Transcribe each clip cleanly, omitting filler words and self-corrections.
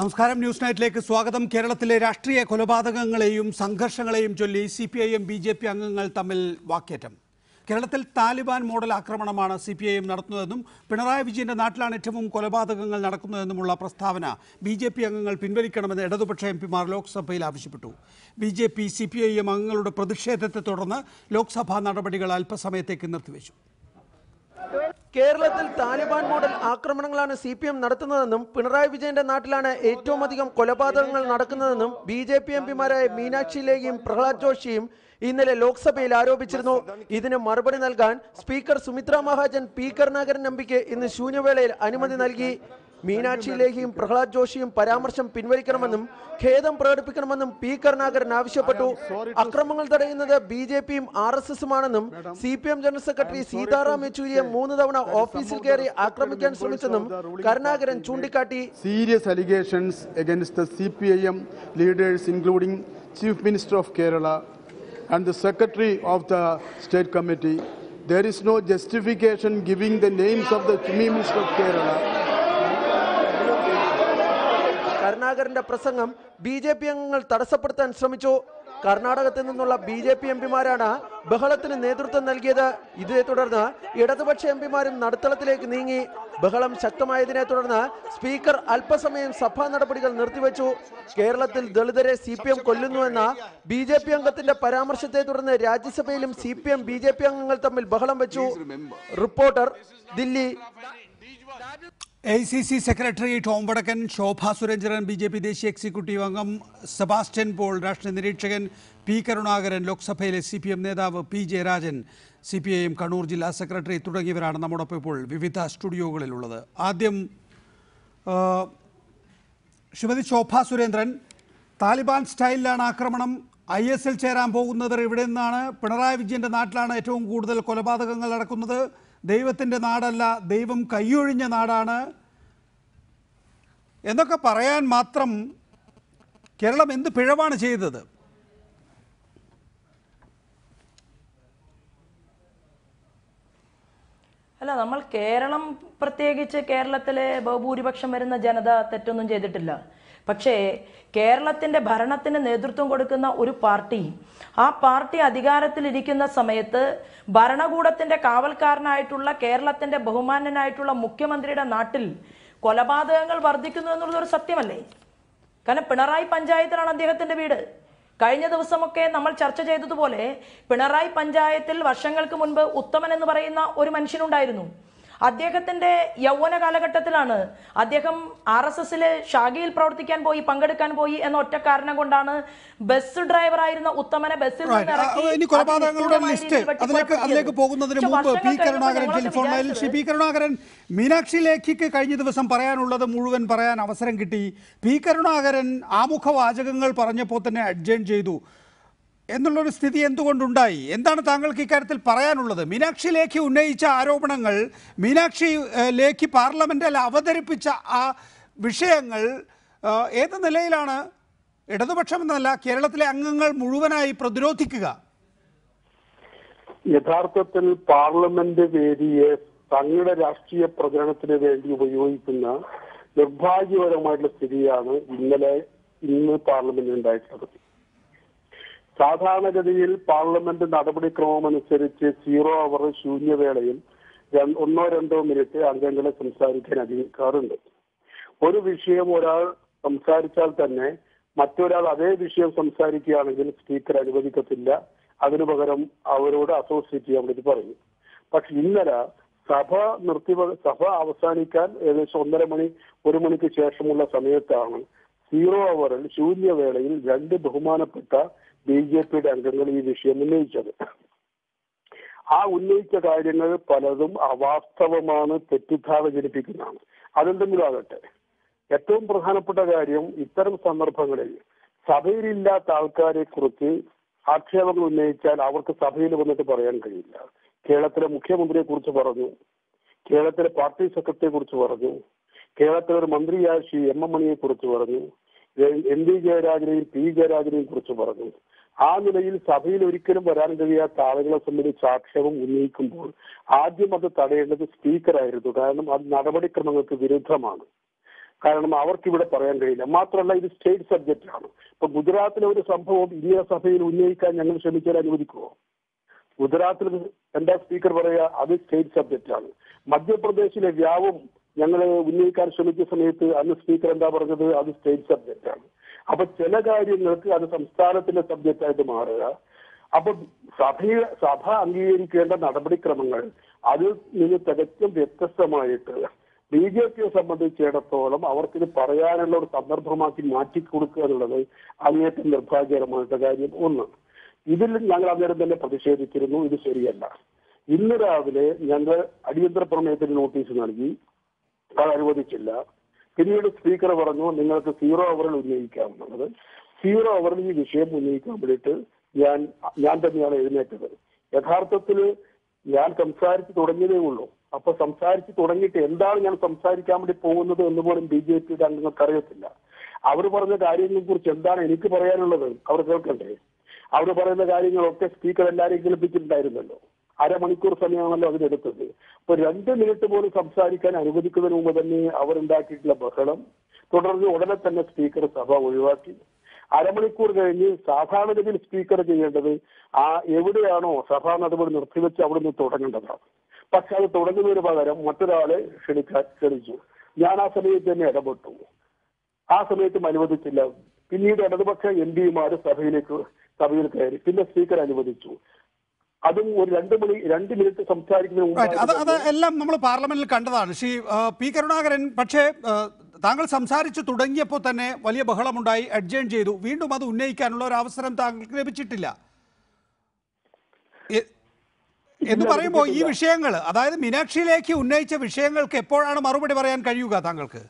നമസ്കാരം ന്യൂസ് നൈറ്റിലേക്ക് സ്വാഗതം. കേരളത്തിലെ രാഷ്ട്രീയ കൊലപാതകങ്ങളെയും സംഘർഷങ്ങളെയും ചൊല്ലി സിപിഐഎം ബിജെപി അംഗങ്ങൾ തമ്മിൽ വാക്കേറ്റം. കേരളത്തിൽ താലിബാൻ മോഡൽ ആക്രമണമാണ് സിപിഐഎം നടത്തുന്നതെന്നും പിണറായി വിജയന്റെ നാട്ടിലാണ് ഏറ്റവും കൊലപാതകങ്ങൾ നടക്കുന്നതെന്നുമുള്ള പ്രസ്താവന ബിജെപി അംഗങ്ങൾ പിൻവലിക്കണമെന്ന് ഇടതുപക്ഷ എംപിമാർ ലോക്സഭയിൽ ആവശ്യപ്പെട്ടു. ബിജെപി സിപിഐഎം അംഗങ്ങളുടെ പ്രതിഷേധത്തെ തുടർന്ന് ലോക്സഭാ നടപടികൾ അല്പസമയത്തേക്ക് നിർത്തിവെച്ചു. കേരളത്തിൽ താലിബാൻ മോഡൽ ആക്രമണങ്ങളാണ് സിപിഎം നടത്തുന്നതെന്നും പിണറായി വിജയന്റെ നാട്ടിലാണ് ഏറ്റവും അധികം കൊലപാതകങ്ങൾ നടക്കുന്നതെന്നും ബിജെപി എംപിമാരായ മീനാക്ഷി ലേഖിയും പ്രഹ്ലാദ് ജോഷിയും ഇന്നലെ ലോക്സഭയിൽ ആരോപിച്ചിരുന്നു. ഇതിന് മറുപടി നൽകാൻ സ്പീക്കർ സുമിത്രാ മഹാജൻ പി കരുണാകരൻ എംപിക്ക് ഇന്ന് ശൂന്യവേളയിൽ അനുമതി നൽകി. മീനാക്ഷി ലേഖിയും പ്രഹ്ലാദ് ജോഷിയും പരാമർശം പിൻവലിക്കണമെന്നും ഖേദം പ്രകടിപ്പിക്കണമെന്നും പി കരുണാകരൻ ആവശ്യപ്പെട്ടു. അക്രമങ്ങൾ തടയുന്നത് ബിജെപിയും ആർഎസ്എസുമാണെന്നും സിപിഎം ജനറൽ സെക്രട്ടറി സീതാറാം യെച്ചൂരിയെ 3 തവണ ഓഫീസിൽ കയറി ആക്രമിക്കാൻ ശ്രമിച്ചെന്നും കരുണാകരൻ ചൂണ്ടിക്കാട്ടി. Serious allegations against the CPIM leaders including chief minister of Kerala and the secretary of the state committee. There is no justification giving the names of the chief minister of Kerala. കരുണാകരന്റെ പ്രസംഗം BJP അംഗങ്ങൾ തടസ്സപ്പെടുത്താൻ ശ്രമിച്ചു. കർണാടകത്തിൽ നിന്നുള്ള BJP എംപിമാരാണ് ബഹളത്തിന് നേതൃത്വം നൽകിയത്. ഇതിനെ തുടർന്ന് ഇടതുപക്ഷ എംപിമാരും നടുത്തളത്തിലേക്ക് നീങ്ങി. ബഹളം ശക്തമായതിനെ തുടർന്ന് സ്പീക്കർ അല്പസമയം സഭാ നടപടികൾ നിർത്തിവെച്ചു. കേരളത്തിൽ ദളിതരെ സിപിഎം കൊല്ലുന്നുവെന്ന ബിജെപി അംഗത്തിന്റെ പരാമർശത്തെ തുടർന്ന് രാജ്യസഭയിലും സിപിഎം ബിജെപി അംഗങ്ങൾ തമ്മിൽ ബഹളം വെച്ചു. Reporter Delhi. ACC secretary Tom Vadakkan, Shobha Surendran, BJP ദേശീയ എക്സിക്യൂട്ടീവ് അംഗം സെബാസ്റ്റ്യൻ പോൾ, രാഷ്ട്രീയ നിരീക്ഷകൻ പി കരുണാകരൻ, ലോക്സഭയിലെ സിപിഎം നേതാവ് പി ജയരാജൻ, സിപിഐഎം കണ്ണൂർ ജില്ലാ സെക്രട്ടറി തുടങ്ങിയവരാണ് നമ്മോടൊപ്പം ഇപ്പോൾ വിവിധ സ്റ്റുഡിയോകളിലുള്ളത്. ആദ്യം ശ്രീമതി ശോഭ സുരേന്ദ്രൻ, താലിബാൻ സ്റ്റൈലിലാണ് ആക്രമണം, IS ചേരാൻ പോകുന്നവർ ഇവിടെ നിന്നാണ്, പിണറായി വിജയൻ്റെ നാട്ടിലാണ് ഏറ്റവും കൂടുതൽ കൊലപാതകങ്ങൾ നടക്കുന്നത്, ദൈവത്തിൻ്റെ നാടല്ല ദൈവം കൈയൊഴിഞ്ഞ നാടാണ് എന്നൊക്കെ പറയാൻ മാത്രം കേരളം എന്ത് പിഴവാണ് ചെയ്തത്? അല്ല, നമ്മൾ കേരളം പ്രത്യേകിച്ച് കേരളത്തിലെ ബഹുഭൂരിപക്ഷം വരുന്ന ജനത തെറ്റൊന്നും ചെയ്തിട്ടില്ല. പക്ഷേ കേരളത്തിൻ്റെ ഭരണത്തിന് നേതൃത്വം കൊടുക്കുന്ന ഒരു പാർട്ടി, ആ പാർട്ടി അധികാരത്തിലിരിക്കുന്ന സമയത്ത് ഭരണകൂടത്തിൻ്റെ കാവൽക്കാരനായിട്ടുള്ള കേരളത്തിൻ്റെ ബഹുമാന്യനായിട്ടുള്ള മുഖ്യമന്ത്രിയുടെ നാട്ടിൽ കൊലപാതകങ്ങൾ വർദ്ധിക്കുന്നു എന്നുള്ളതൊരു സത്യമല്ലേ? കാരണം പിണറായി പഞ്ചായത്തിലാണ് അദ്ദേഹത്തിൻ്റെ വീട്. കഴിഞ്ഞ ദിവസമൊക്കെ നമ്മൾ ചർച്ച ചെയ്തതുപോലെ പിണറായി പഞ്ചായത്തിൽ വർഷങ്ങൾക്ക് മുൻപ് ഉത്തമൻ എന്ന് പറയുന്ന ഒരു മനുഷ്യനുണ്ടായിരുന്നു. അദ്ദേഹത്തിൻ്റെ യൗവന കാലഘട്ടത്തിലാണ് അദ്ദേഹം RSSലെ ഷാഗിയിൽ പ്രവർത്തിക്കാൻ പോയി, പങ്കെടുക്കാൻ പോയി എന്ന ഒറ്റ കാരണം കൊണ്ടാണ് ബസ് ഡ്രൈവറായിരുന്ന ഉത്തമനെ ബസ്സിൽ നിന്ന്. മീനാക്ഷി ലേഖിക്ക് കഴിഞ്ഞ ദിവസം പറയാനുള്ളത് മുഴുവൻ പറയാൻ അവസരം കിട്ടി. പി കരുണാകരൻ ആമുഖ വാചകങ്ങൾ പറഞ്ഞപ്പോൾ തന്നെ അഡ്ജസ്റ്റ് ചെയ്തു എന്നുള്ളൊരു സ്ഥിതി എന്തുകൊണ്ടുണ്ടായി? എന്താണ് താങ്കൾക്ക് ഇക്കാര്യത്തിൽ പറയാനുള്ളത്? മീനാക്ഷി ലേഖി ഉന്നയിച്ച ആരോപണങ്ങൾ, മീനാക്ഷി ലേഖി പാർലമെന്റിൽ അവതരിപ്പിച്ച ആ വിഷയങ്ങൾ ഏത് നിലയിലാണ് ഇടതുപക്ഷം എന്നല്ല കേരളത്തിലെ അംഗങ്ങൾ മുഴുവനായി പ്രതിരോധിക്കുക? യഥാർത്ഥത്തിൽ പാർലമെന്റ് വേദിയെ തങ്ങളുടെ രാഷ്ട്രീയ പ്രചരണത്തിന് വേണ്ടി ഉപയോഗിക്കുന്ന നിർഭാഗ്യപരമായിട്ടുള്ള സ്ഥിതിയാണ് ഇന്ന് പാർലമെന്റിൽ ഉണ്ടായിട്ടുള്ളത്. സാധാരണഗതിയിൽ പാർലമെന്റ് നടപടിക്രമം അനുസരിച്ച് 0 അവർ ശൂന്യവേളയിൽ 1-2 മിനിറ്റ് അംഗങ്ങളെ സംസാരിക്കാൻ അനുവദിക്കാറുണ്ട്. ഒരു വിഷയം ഒരാൾ സംസാരിച്ചാൽ തന്നെ മറ്റൊരാൾ അതേ വിഷയം സംസാരിക്കുകയാണെങ്കിൽ സ്പീക്കർ അനുവദിക്കത്തില്ല. അതിനു പകരം അവരോട് അസോസിയേറ്റ് ചെയ്യാൻ വേണ്ടി പറയും. പക്ഷെ ഇന്നലെ സഭ അവസാനിക്കാൻ ഏകദേശം 1 മണിക്ക് ശേഷമുള്ള സമയത്താണ് 0 അവറിൽ ശൂന്യവേളയിൽ 2 ബഹുമാനപ്പെട്ട BJP അംഗങ്ങൾ ഈ വിഷയം ഉന്നയിച്ചത്. ആ ഉന്നയിച്ച കാര്യങ്ങൾ പലതും അവാസ്തവമാണ്, തെറ്റിദ്ധാരണ ജനിപ്പിക്കുന്നതാണ്. അതെന്തെങ്കിലും ആകട്ടെ, ഏറ്റവും പ്രധാനപ്പെട്ട കാര്യം ഇത്തരം സന്ദർഭങ്ങളിൽ സഭയിലില്ലാത്ത ആൾക്കാരെ കുറിച്ച് ആക്ഷേപങ്ങൾ ഉന്നയിച്ചാൽ അവർക്ക് സഭയിൽ വന്നിട്ട് പറയാൻ കഴിയില്ല. കേരളത്തിലെ മുഖ്യമന്ത്രിയെ കുറിച്ച് പറഞ്ഞു, കേരളത്തിലെ പാർട്ടി സെക്രട്ടറിയെ കുറിച്ച് പറഞ്ഞു, കേരളത്തിലെ ഒരു മന്ത്രിയായ ശ്രീ M. മണിയെ കുറിച്ച് പറഞ്ഞു, MV ജയരാജനെയും P. ജയരാജനെയും കുറിച്ച് പറഞ്ഞു. ആ നിലയിൽ സഭയിൽ ഒരിക്കലും വരാൻ കഴിയാത്ത ആളുകളെ സംബന്ധിച്ച് ആക്ഷേപം ഉന്നയിക്കുമ്പോൾ ആദ്യം അത് തടയേണ്ടത് സ്പീക്കറായിരുന്നു. കാരണം അത് നടപടിക്രമങ്ങൾക്ക് വിരുദ്ധമാണ്. കാരണം അവർക്കിവിടെ പറയാൻ കഴിയില്ല. മാത്രമല്ല ഇത് സ്റ്റേറ്റ് സബ്ജക്റ്റാണ്. ഇപ്പൊ ഗുജറാത്തിലെ ഒരു സംഭവം നിയമസഭയിൽ ഉന്നയിക്കാൻ ഞങ്ങൾ ശ്രമിച്ചാൽ അനുവദിക്കുമോ? ഗുജറാത്തിൽ എന്താ സ്പീക്കർ പറയുക, അത് സ്റ്റേറ്റ് സബ്ജക്റ്റാണ്. മധ്യപ്രദേശിലെ വ്യാപം ഞങ്ങൾ ഉന്നയിക്കാൻ ശ്രമിച്ച സമയത്ത് അന്ന് സ്പീക്കർ എന്താ പറഞ്ഞത്, അത് സ്റ്റേറ്റ് സബ്ജക്റ്റാണ്. അപ്പൊ ചില കാര്യങ്ങൾക്ക് അത് സംസ്ഥാനത്തിന്റെ സബ്ജക്റ്റായിട്ട് മാറുക. അപ്പൊ സഭ അംഗീകരിക്കേണ്ട നടപടിക്രമങ്ങൾ അതിൽ നിന്ന് തികച്ചും വ്യത്യസ്തമായിട്ട് ബി ജെ പിയെ സംബന്ധിച്ചിടത്തോളം അവർക്കിത് പറയാനുള്ള ഒരു സന്ദർഭമാക്കി മാറ്റിക്കൊടുക്കുക എന്നുള്ളത് അങ്ങേറ്റം നിർഭാഗ്യകരമായിട്ട് കാര്യം ഒന്ന്. ഇതിൽ ഞങ്ങൾ അന്നേരം തന്നെ പ്രതിഷേധിച്ചിരുന്നു, ഇത് ശരിയല്ല. ഇന്ന് രാവിലെ ഞങ്ങൾ അടിയന്തര പ്രമേയത്തിന് നോട്ടീസ് നൽകി, അത് അനുവദിച്ചില്ല. പിന്നീട് സ്പീക്കർ പറഞ്ഞു നിങ്ങൾക്ക് 0 അവറിൽ ഉന്നയിക്കാമെന്നുള്ളത്. 0 അവറിൽ ഈ വിഷയം ഉന്നയിക്കാൻ വേണ്ടിയിട്ട് ഞാൻ തന്നെയാണ് എഴുന്നേറ്റത്. യഥാർത്ഥത്തിൽ ഞാൻ സംസാരിച്ച് തുടങ്ങിയതേ ഉള്ളൂ. അപ്പൊ സംസാരിച്ച് തുടങ്ങിയിട്ട് എന്താണ് ഞാൻ സംസാരിക്കാൻ വേണ്ടി പോകുന്നത് എന്ന് പോലും ബി ജെ പിയുടെ അംഗങ്ങൾക്ക് അറിയത്തില്ല. അവർ പറഞ്ഞ കാര്യങ്ങളെ കുറിച്ച് എന്താണ് എനിക്ക് പറയാനുള്ളത് അവർ കേൾക്കണ്ടേ? അവർ പറയുന്ന കാര്യങ്ങളൊക്കെ സ്പീക്കർ എല്ലാവരെയും കേൾപ്പിച്ചിട്ടുണ്ടായിരുന്നല്ലോ. അരമണിക്കൂർ സമയമാണല്ലോ അതിനെടുത്തത്. അപ്പൊ 2 മിനിറ്റ് പോലും സംസാരിക്കാൻ അനുവദിക്കുന്നതിന് മുമ്പ് തന്നെ അവരുണ്ടാക്കിയിട്ടുള്ള ബഹളം തുടർന്ന് ഉടനെ തന്നെ സ്പീക്കർ സഭ ഒഴിവാക്കി. അരമണിക്കൂർ കഴിഞ്ഞ് സാധാരണഗതിയിൽ സ്പീക്കർ ചെയ്യേണ്ടത് ആ എവിടെയാണോ സഭാ നടപടി നിർത്തിവെച്ച് അവിടെ നിന്ന് തുടങ്ങേണ്ടതാണ്. പക്ഷെ അത് തുടങ്ങുന്നതിന് പകരം മറ്റൊരാളെ ക്ഷണിച്ചു. ഞാൻ ആ സമയത്ത് തന്നെ ഇടപെട്ടു. ആ സമയത്തും അനുവദിച്ചില്ല. പിന്നീട് ഇടതുപക്ഷ എം പിമാര് സഭയിൽ കയറി. പിന്നെ സ്പീക്കർ അനുവദിച്ചു. അതും ഒരു 2 മിനിറ്റ് സംസാരിക്കുന്നതിന് മുമ്പ്. അത് എല്ലാം നമ്മൾ പാർലമെന്റിൽ കണ്ടതാണ് ശ്രീ പി കരുണാകരൻ. പക്ഷേ താങ്കൾ സംസാരിച്ചു തുടങ്ങിയപ്പോൾ തന്നെ വലിയ ബഹളമുണ്ടായി, അഡ്ജേൺ ചെയ്തു. വീണ്ടും അത് ഉന്നയിക്കാനുള്ള ഒരു അവസരം താങ്കൾക്ക് ലഭിച്ചിട്ടില്ല എന്ന് പറയുമ്പോൾ ഈ വിഷയങ്ങൾ, അതായത് മീനാക്ഷിയിലേക്ക് ഉന്നയിച്ച വിഷയങ്ങൾക്ക് എപ്പോഴാണ് മറുപടി പറയാൻ കഴിയുക താങ്കൾക്ക്?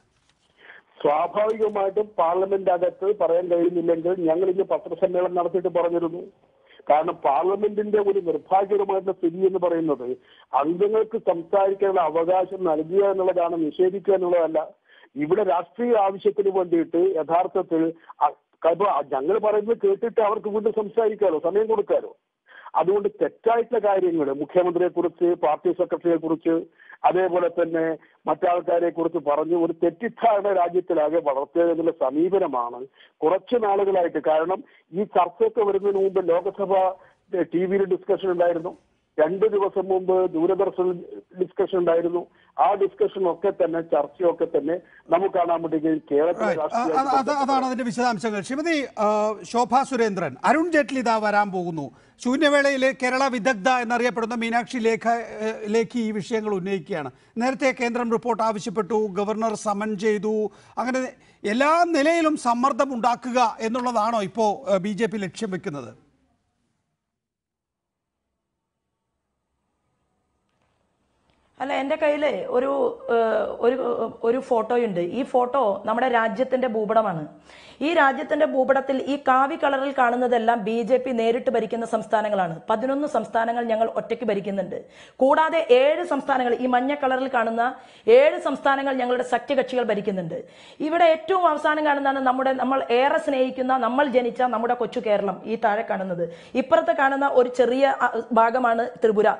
സ്വാഭാവികമായിട്ടും പാർലമെന്റ് അകത്ത് പറയാൻ കഴിയുന്നില്ലെങ്കിൽ ഞങ്ങൾ ഇന്ന് പത്രസമ്മേളനം നടത്തിയിട്ട് പറഞ്ഞിരുന്നു. കാരണം പാർലമെന്റിന്റെ ഒരു നിർഭാഗ്യകരമായിട്ടുള്ള സ്ഥിതി എന്ന് പറയുന്നത് അംഗങ്ങൾക്ക് സംസാരിക്കാനുള്ള അവകാശം നൽകുക എന്നുള്ളതാണ്, നിഷേധിക്കുക എന്നുള്ളതല്ല. ഇവിടെ രാഷ്ട്രീയ ആവശ്യത്തിന് വേണ്ടിയിട്ട് യഥാർത്ഥത്തിൽ ഞങ്ങൾ പറയുന്നത് കേട്ടിട്ട് അവർക്ക് വീണ്ടും സംസാരിക്കാലോ, സമയം കൊടുക്കാലോ. അതുകൊണ്ട് തെറ്റായിട്ടുള്ള കാര്യങ്ങൾ മുഖ്യമന്ത്രിയെ കുറിച്ച്, പാർട്ടി സെക്രട്ടറിയെ കുറിച്ച്, അതേപോലെ തന്നെ മറ്റാൾക്കാരെ കുറിച്ച് പറഞ്ഞ് ഒരു തെറ്റിദ്ധാരണ രാജ്യത്തിലാകെ വളർത്തുക എന്നുള്ള സമീപനമാണ് കുറച്ചു നാളുകളായിട്ട്. കാരണം ഈ ചർച്ചയൊക്കെ വരുന്നതിന് മുമ്പ് ലോകസഭ ടിവിയിൽ ഡിസ്കഷൻ ഉണ്ടായിരുന്നു, 2 ദിവസം മുമ്പ് ദൂരദർശൻ ഡിസ്കഷൻ ഉണ്ടായിരുന്നു. ആ ഡിസ്കഷനൊക്കെ തന്നെ ചർച്ചയൊക്കെ തന്നെ നമുക്ക് കാണാൻ പറ്റുകയും കേരളത്തിൽ. അതാണ് അതിന്റെ വിശദാംശങ്ങൾ. ശ്രീമതി ശോഭ സുരേന്ദ്രൻ, അരുൺ ജെയ്റ്റ്ലി ഇതാ വരാൻ പോകുന്നു. ശൂന്യവേളയിലെ കേരള വിദഗ്ധ എന്നറിയപ്പെടുന്ന മീനാക്ഷി ലേഖി ഈ വിഷയങ്ങൾ ഉന്നയിക്കുകയാണ്. നേരത്തെ കേന്ദ്രം റിപ്പോർട്ട് ആവശ്യപ്പെട്ടു, ഗവർണർ സമൻ ചെയ്തു. അങ്ങനെ എല്ലാ നിലയിലും സമ്മർദ്ദം ഉണ്ടാക്കുക എന്നുള്ളതാണോ ഇപ്പോൾ ബി ജെ പി ലക്ഷ്യം വെക്കുന്നത്? അല്ല, എൻ്റെ കയ്യിൽ ഒരു ഒരു ഫോട്ടോയുണ്ട്. ഈ ഫോട്ടോ നമ്മുടെ രാജ്യത്തിൻ്റെ ഭൂപടമാണ്. ഈ രാജ്യത്തിൻ്റെ ഭൂപടത്തിൽ ഈ കാവി കളറിൽ കാണുന്നതെല്ലാം ബി ജെ പി നേരിട്ട് ഭരിക്കുന്ന സംസ്ഥാനങ്ങളാണ്. 11 സംസ്ഥാനങ്ങൾ ഞങ്ങൾ ഒറ്റയ്ക്ക് ഭരിക്കുന്നുണ്ട്. കൂടാതെ 7 സംസ്ഥാനങ്ങൾ, ഈ മഞ്ഞ കളറിൽ കാണുന്ന 7 സംസ്ഥാനങ്ങൾ ഞങ്ങളുടെ സഖ്യകക്ഷികൾ ഭരിക്കുന്നുണ്ട്. ഇവിടെ ഏറ്റവും അവസാനം കാണുന്നതാണ് നമ്മൾ ഏറെ സ്നേഹിക്കുന്ന, നമ്മൾ ജനിച്ച നമ്മുടെ കൊച്ചു കേരളം. ഈ താഴെ കാണുന്നത്, ഇപ്പുറത്ത് കാണുന്ന ഒരു ചെറിയ ഭാഗമാണ് ത്രിപുര.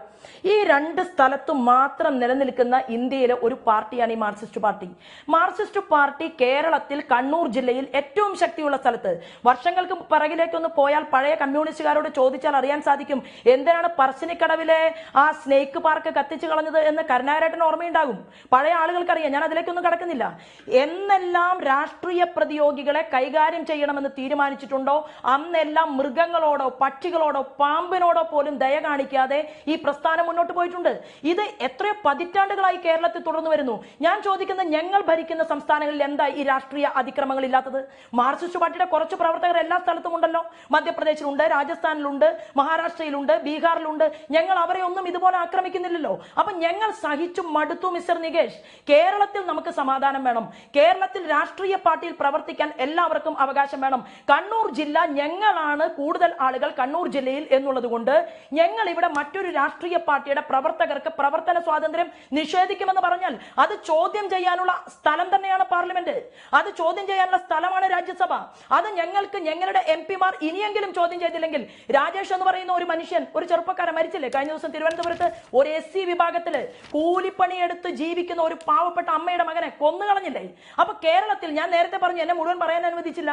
ഈ 2 സ്ഥലത്തും മാത്രം നിലനിൽക്കുന്ന ഇന്ത്യയിലെ ഒരു പാർട്ടിയാണ് ഈ മാർക്സിസ്റ്റ് പാർട്ടി. മാർക്സിസ്റ്റ് പാർട്ടി കേരളത്തിൽ കണ്ണൂർ ജില്ലയിൽ ഏറ്റവും ശക്തിയുള്ള സ്ഥലത്ത്, വർഷങ്ങൾക്ക് പിറകിലേക്കൊന്ന് പോയാൽ പഴയ കമ്മ്യൂണിസ്റ്റുകാരോട് ചോദിച്ചാൽ അറിയാൻ സാധിക്കും എന്തിനാണ് പറശ്ശിനിക്കടവിലെ ആ സ്നേക്ക് പാർക്ക് കത്തിച്ചു കളഞ്ഞത് എന്ന് കരുണാകരേട്ടന് ഓർമ്മയുണ്ടാകും. പഴയ ആളുകൾക്കറിയാം, ഞാൻ അതിലേക്കൊന്നും കടക്കുന്നില്ല. എന്നെല്ലാം രാഷ്ട്രീയ പ്രതിയോഗികളെ കൈകാര്യം ചെയ്യണമെന്ന് തീരുമാനിച്ചിട്ടുണ്ടോ അന്നെല്ലാം മൃഗങ്ങളോടോ പക്ഷികളോടോ പാമ്പിനോടോ പോലും ദയ കാണിക്കാതെ ഈ പ്രസ്ഥാനം മുന്നോട്ട് പോയിട്ടുണ്ട്. ഇത് എത്രയോ പതിറ്റാണ്ടുകളായി കേരളത്തിൽ തുടർന്നു വരുന്നു. ഞാൻ ചോദിക്കുന്നത്, ഞങ്ങൾ ഭരിക്കുന്ന സംസ്ഥാനങ്ങളിൽ എന്താ ഈ രാഷ്ട്രീയ അതിക്രമങ്ങൾ ഇല്ലാത്തത്? മാർക്സിസ്റ്റ് പാർട്ടിയുടെ കുറച്ച് പ്രവർത്തകർ എല്ലാ സ്ഥലത്തും ഉണ്ടല്ലോ. മധ്യപ്രദേശിലുണ്ട്, രാജസ്ഥാനിലുണ്ട്, മഹാരാഷ്ട്രയിലുണ്ട്, ബീഹാറിലുണ്ട്. ഞങ്ങൾ അവരെ ഒന്നും ഇതുപോലെ ആക്രമിക്കുന്നില്ലല്ലോ. അപ്പൊ ഞങ്ങൾ സഹിച്ചു മടുത്തു മിസ്റ്റർ നികേഷ്. കേരളത്തിൽ നമുക്ക് സമാധാനം വേണം. കേരളത്തിൽ രാഷ്ട്രീയ പാർട്ടിയിൽ പ്രവർത്തിക്കാൻ എല്ലാവർക്കും അവകാശം വേണം. കണ്ണൂർ ജില്ല ഞങ്ങളാണ്, കൂടുതൽ ആളുകൾ കണ്ണൂർ ജില്ലയിൽ എന്നുള്ളത് കൊണ്ട് ഞങ്ങൾ ഇവിടെ മറ്റൊരു രാഷ്ട്രീയ പാർട്ടിയുടെ പ്രവർത്തകർക്ക് പ്രവർത്തന സ്വാതന്ത്ര്യം സ്വാതന്ത്ര്യം നിഷേധിക്കുമെന്ന് പറഞ്ഞാൽ അത് ചോദ്യം ചെയ്യാനുള്ള സ്ഥലം തന്നെയാണ് പാർലമെന്റ്. അത് ചോദ്യം ചെയ്യാനുള്ള സ്ഥലമാണ് രാജ്യസഭ. അത് ഞങ്ങൾക്ക് ഞങ്ങളുടെ എംപിമാർ ഇനിയെങ്കിലും ചോദ്യം ചെയ്തില്ലെങ്കിൽ, രാജേഷ് എന്ന് പറയുന്ന ഒരു മനുഷ്യൻ, ഒരു ചെറുപ്പക്കാരൻ മരിച്ചില്ലേ കഴിഞ്ഞ ദിവസം തിരുവനന്തപുരത്ത്? ഒരു SC വിഭാഗത്തില് കൂലിപ്പണിയെടുത്ത് ജീവിക്കുന്ന ഒരു പാവപ്പെട്ട അമ്മയുടെ മകനെ കൊന്നുകളഞ്ഞില്ലേ? അപ്പൊ കേരളത്തിൽ ഞാൻ നേരത്തെ പറഞ്ഞു, എന്നെ മുഴുവൻ പറയാൻ അനുവദിച്ചില്ല,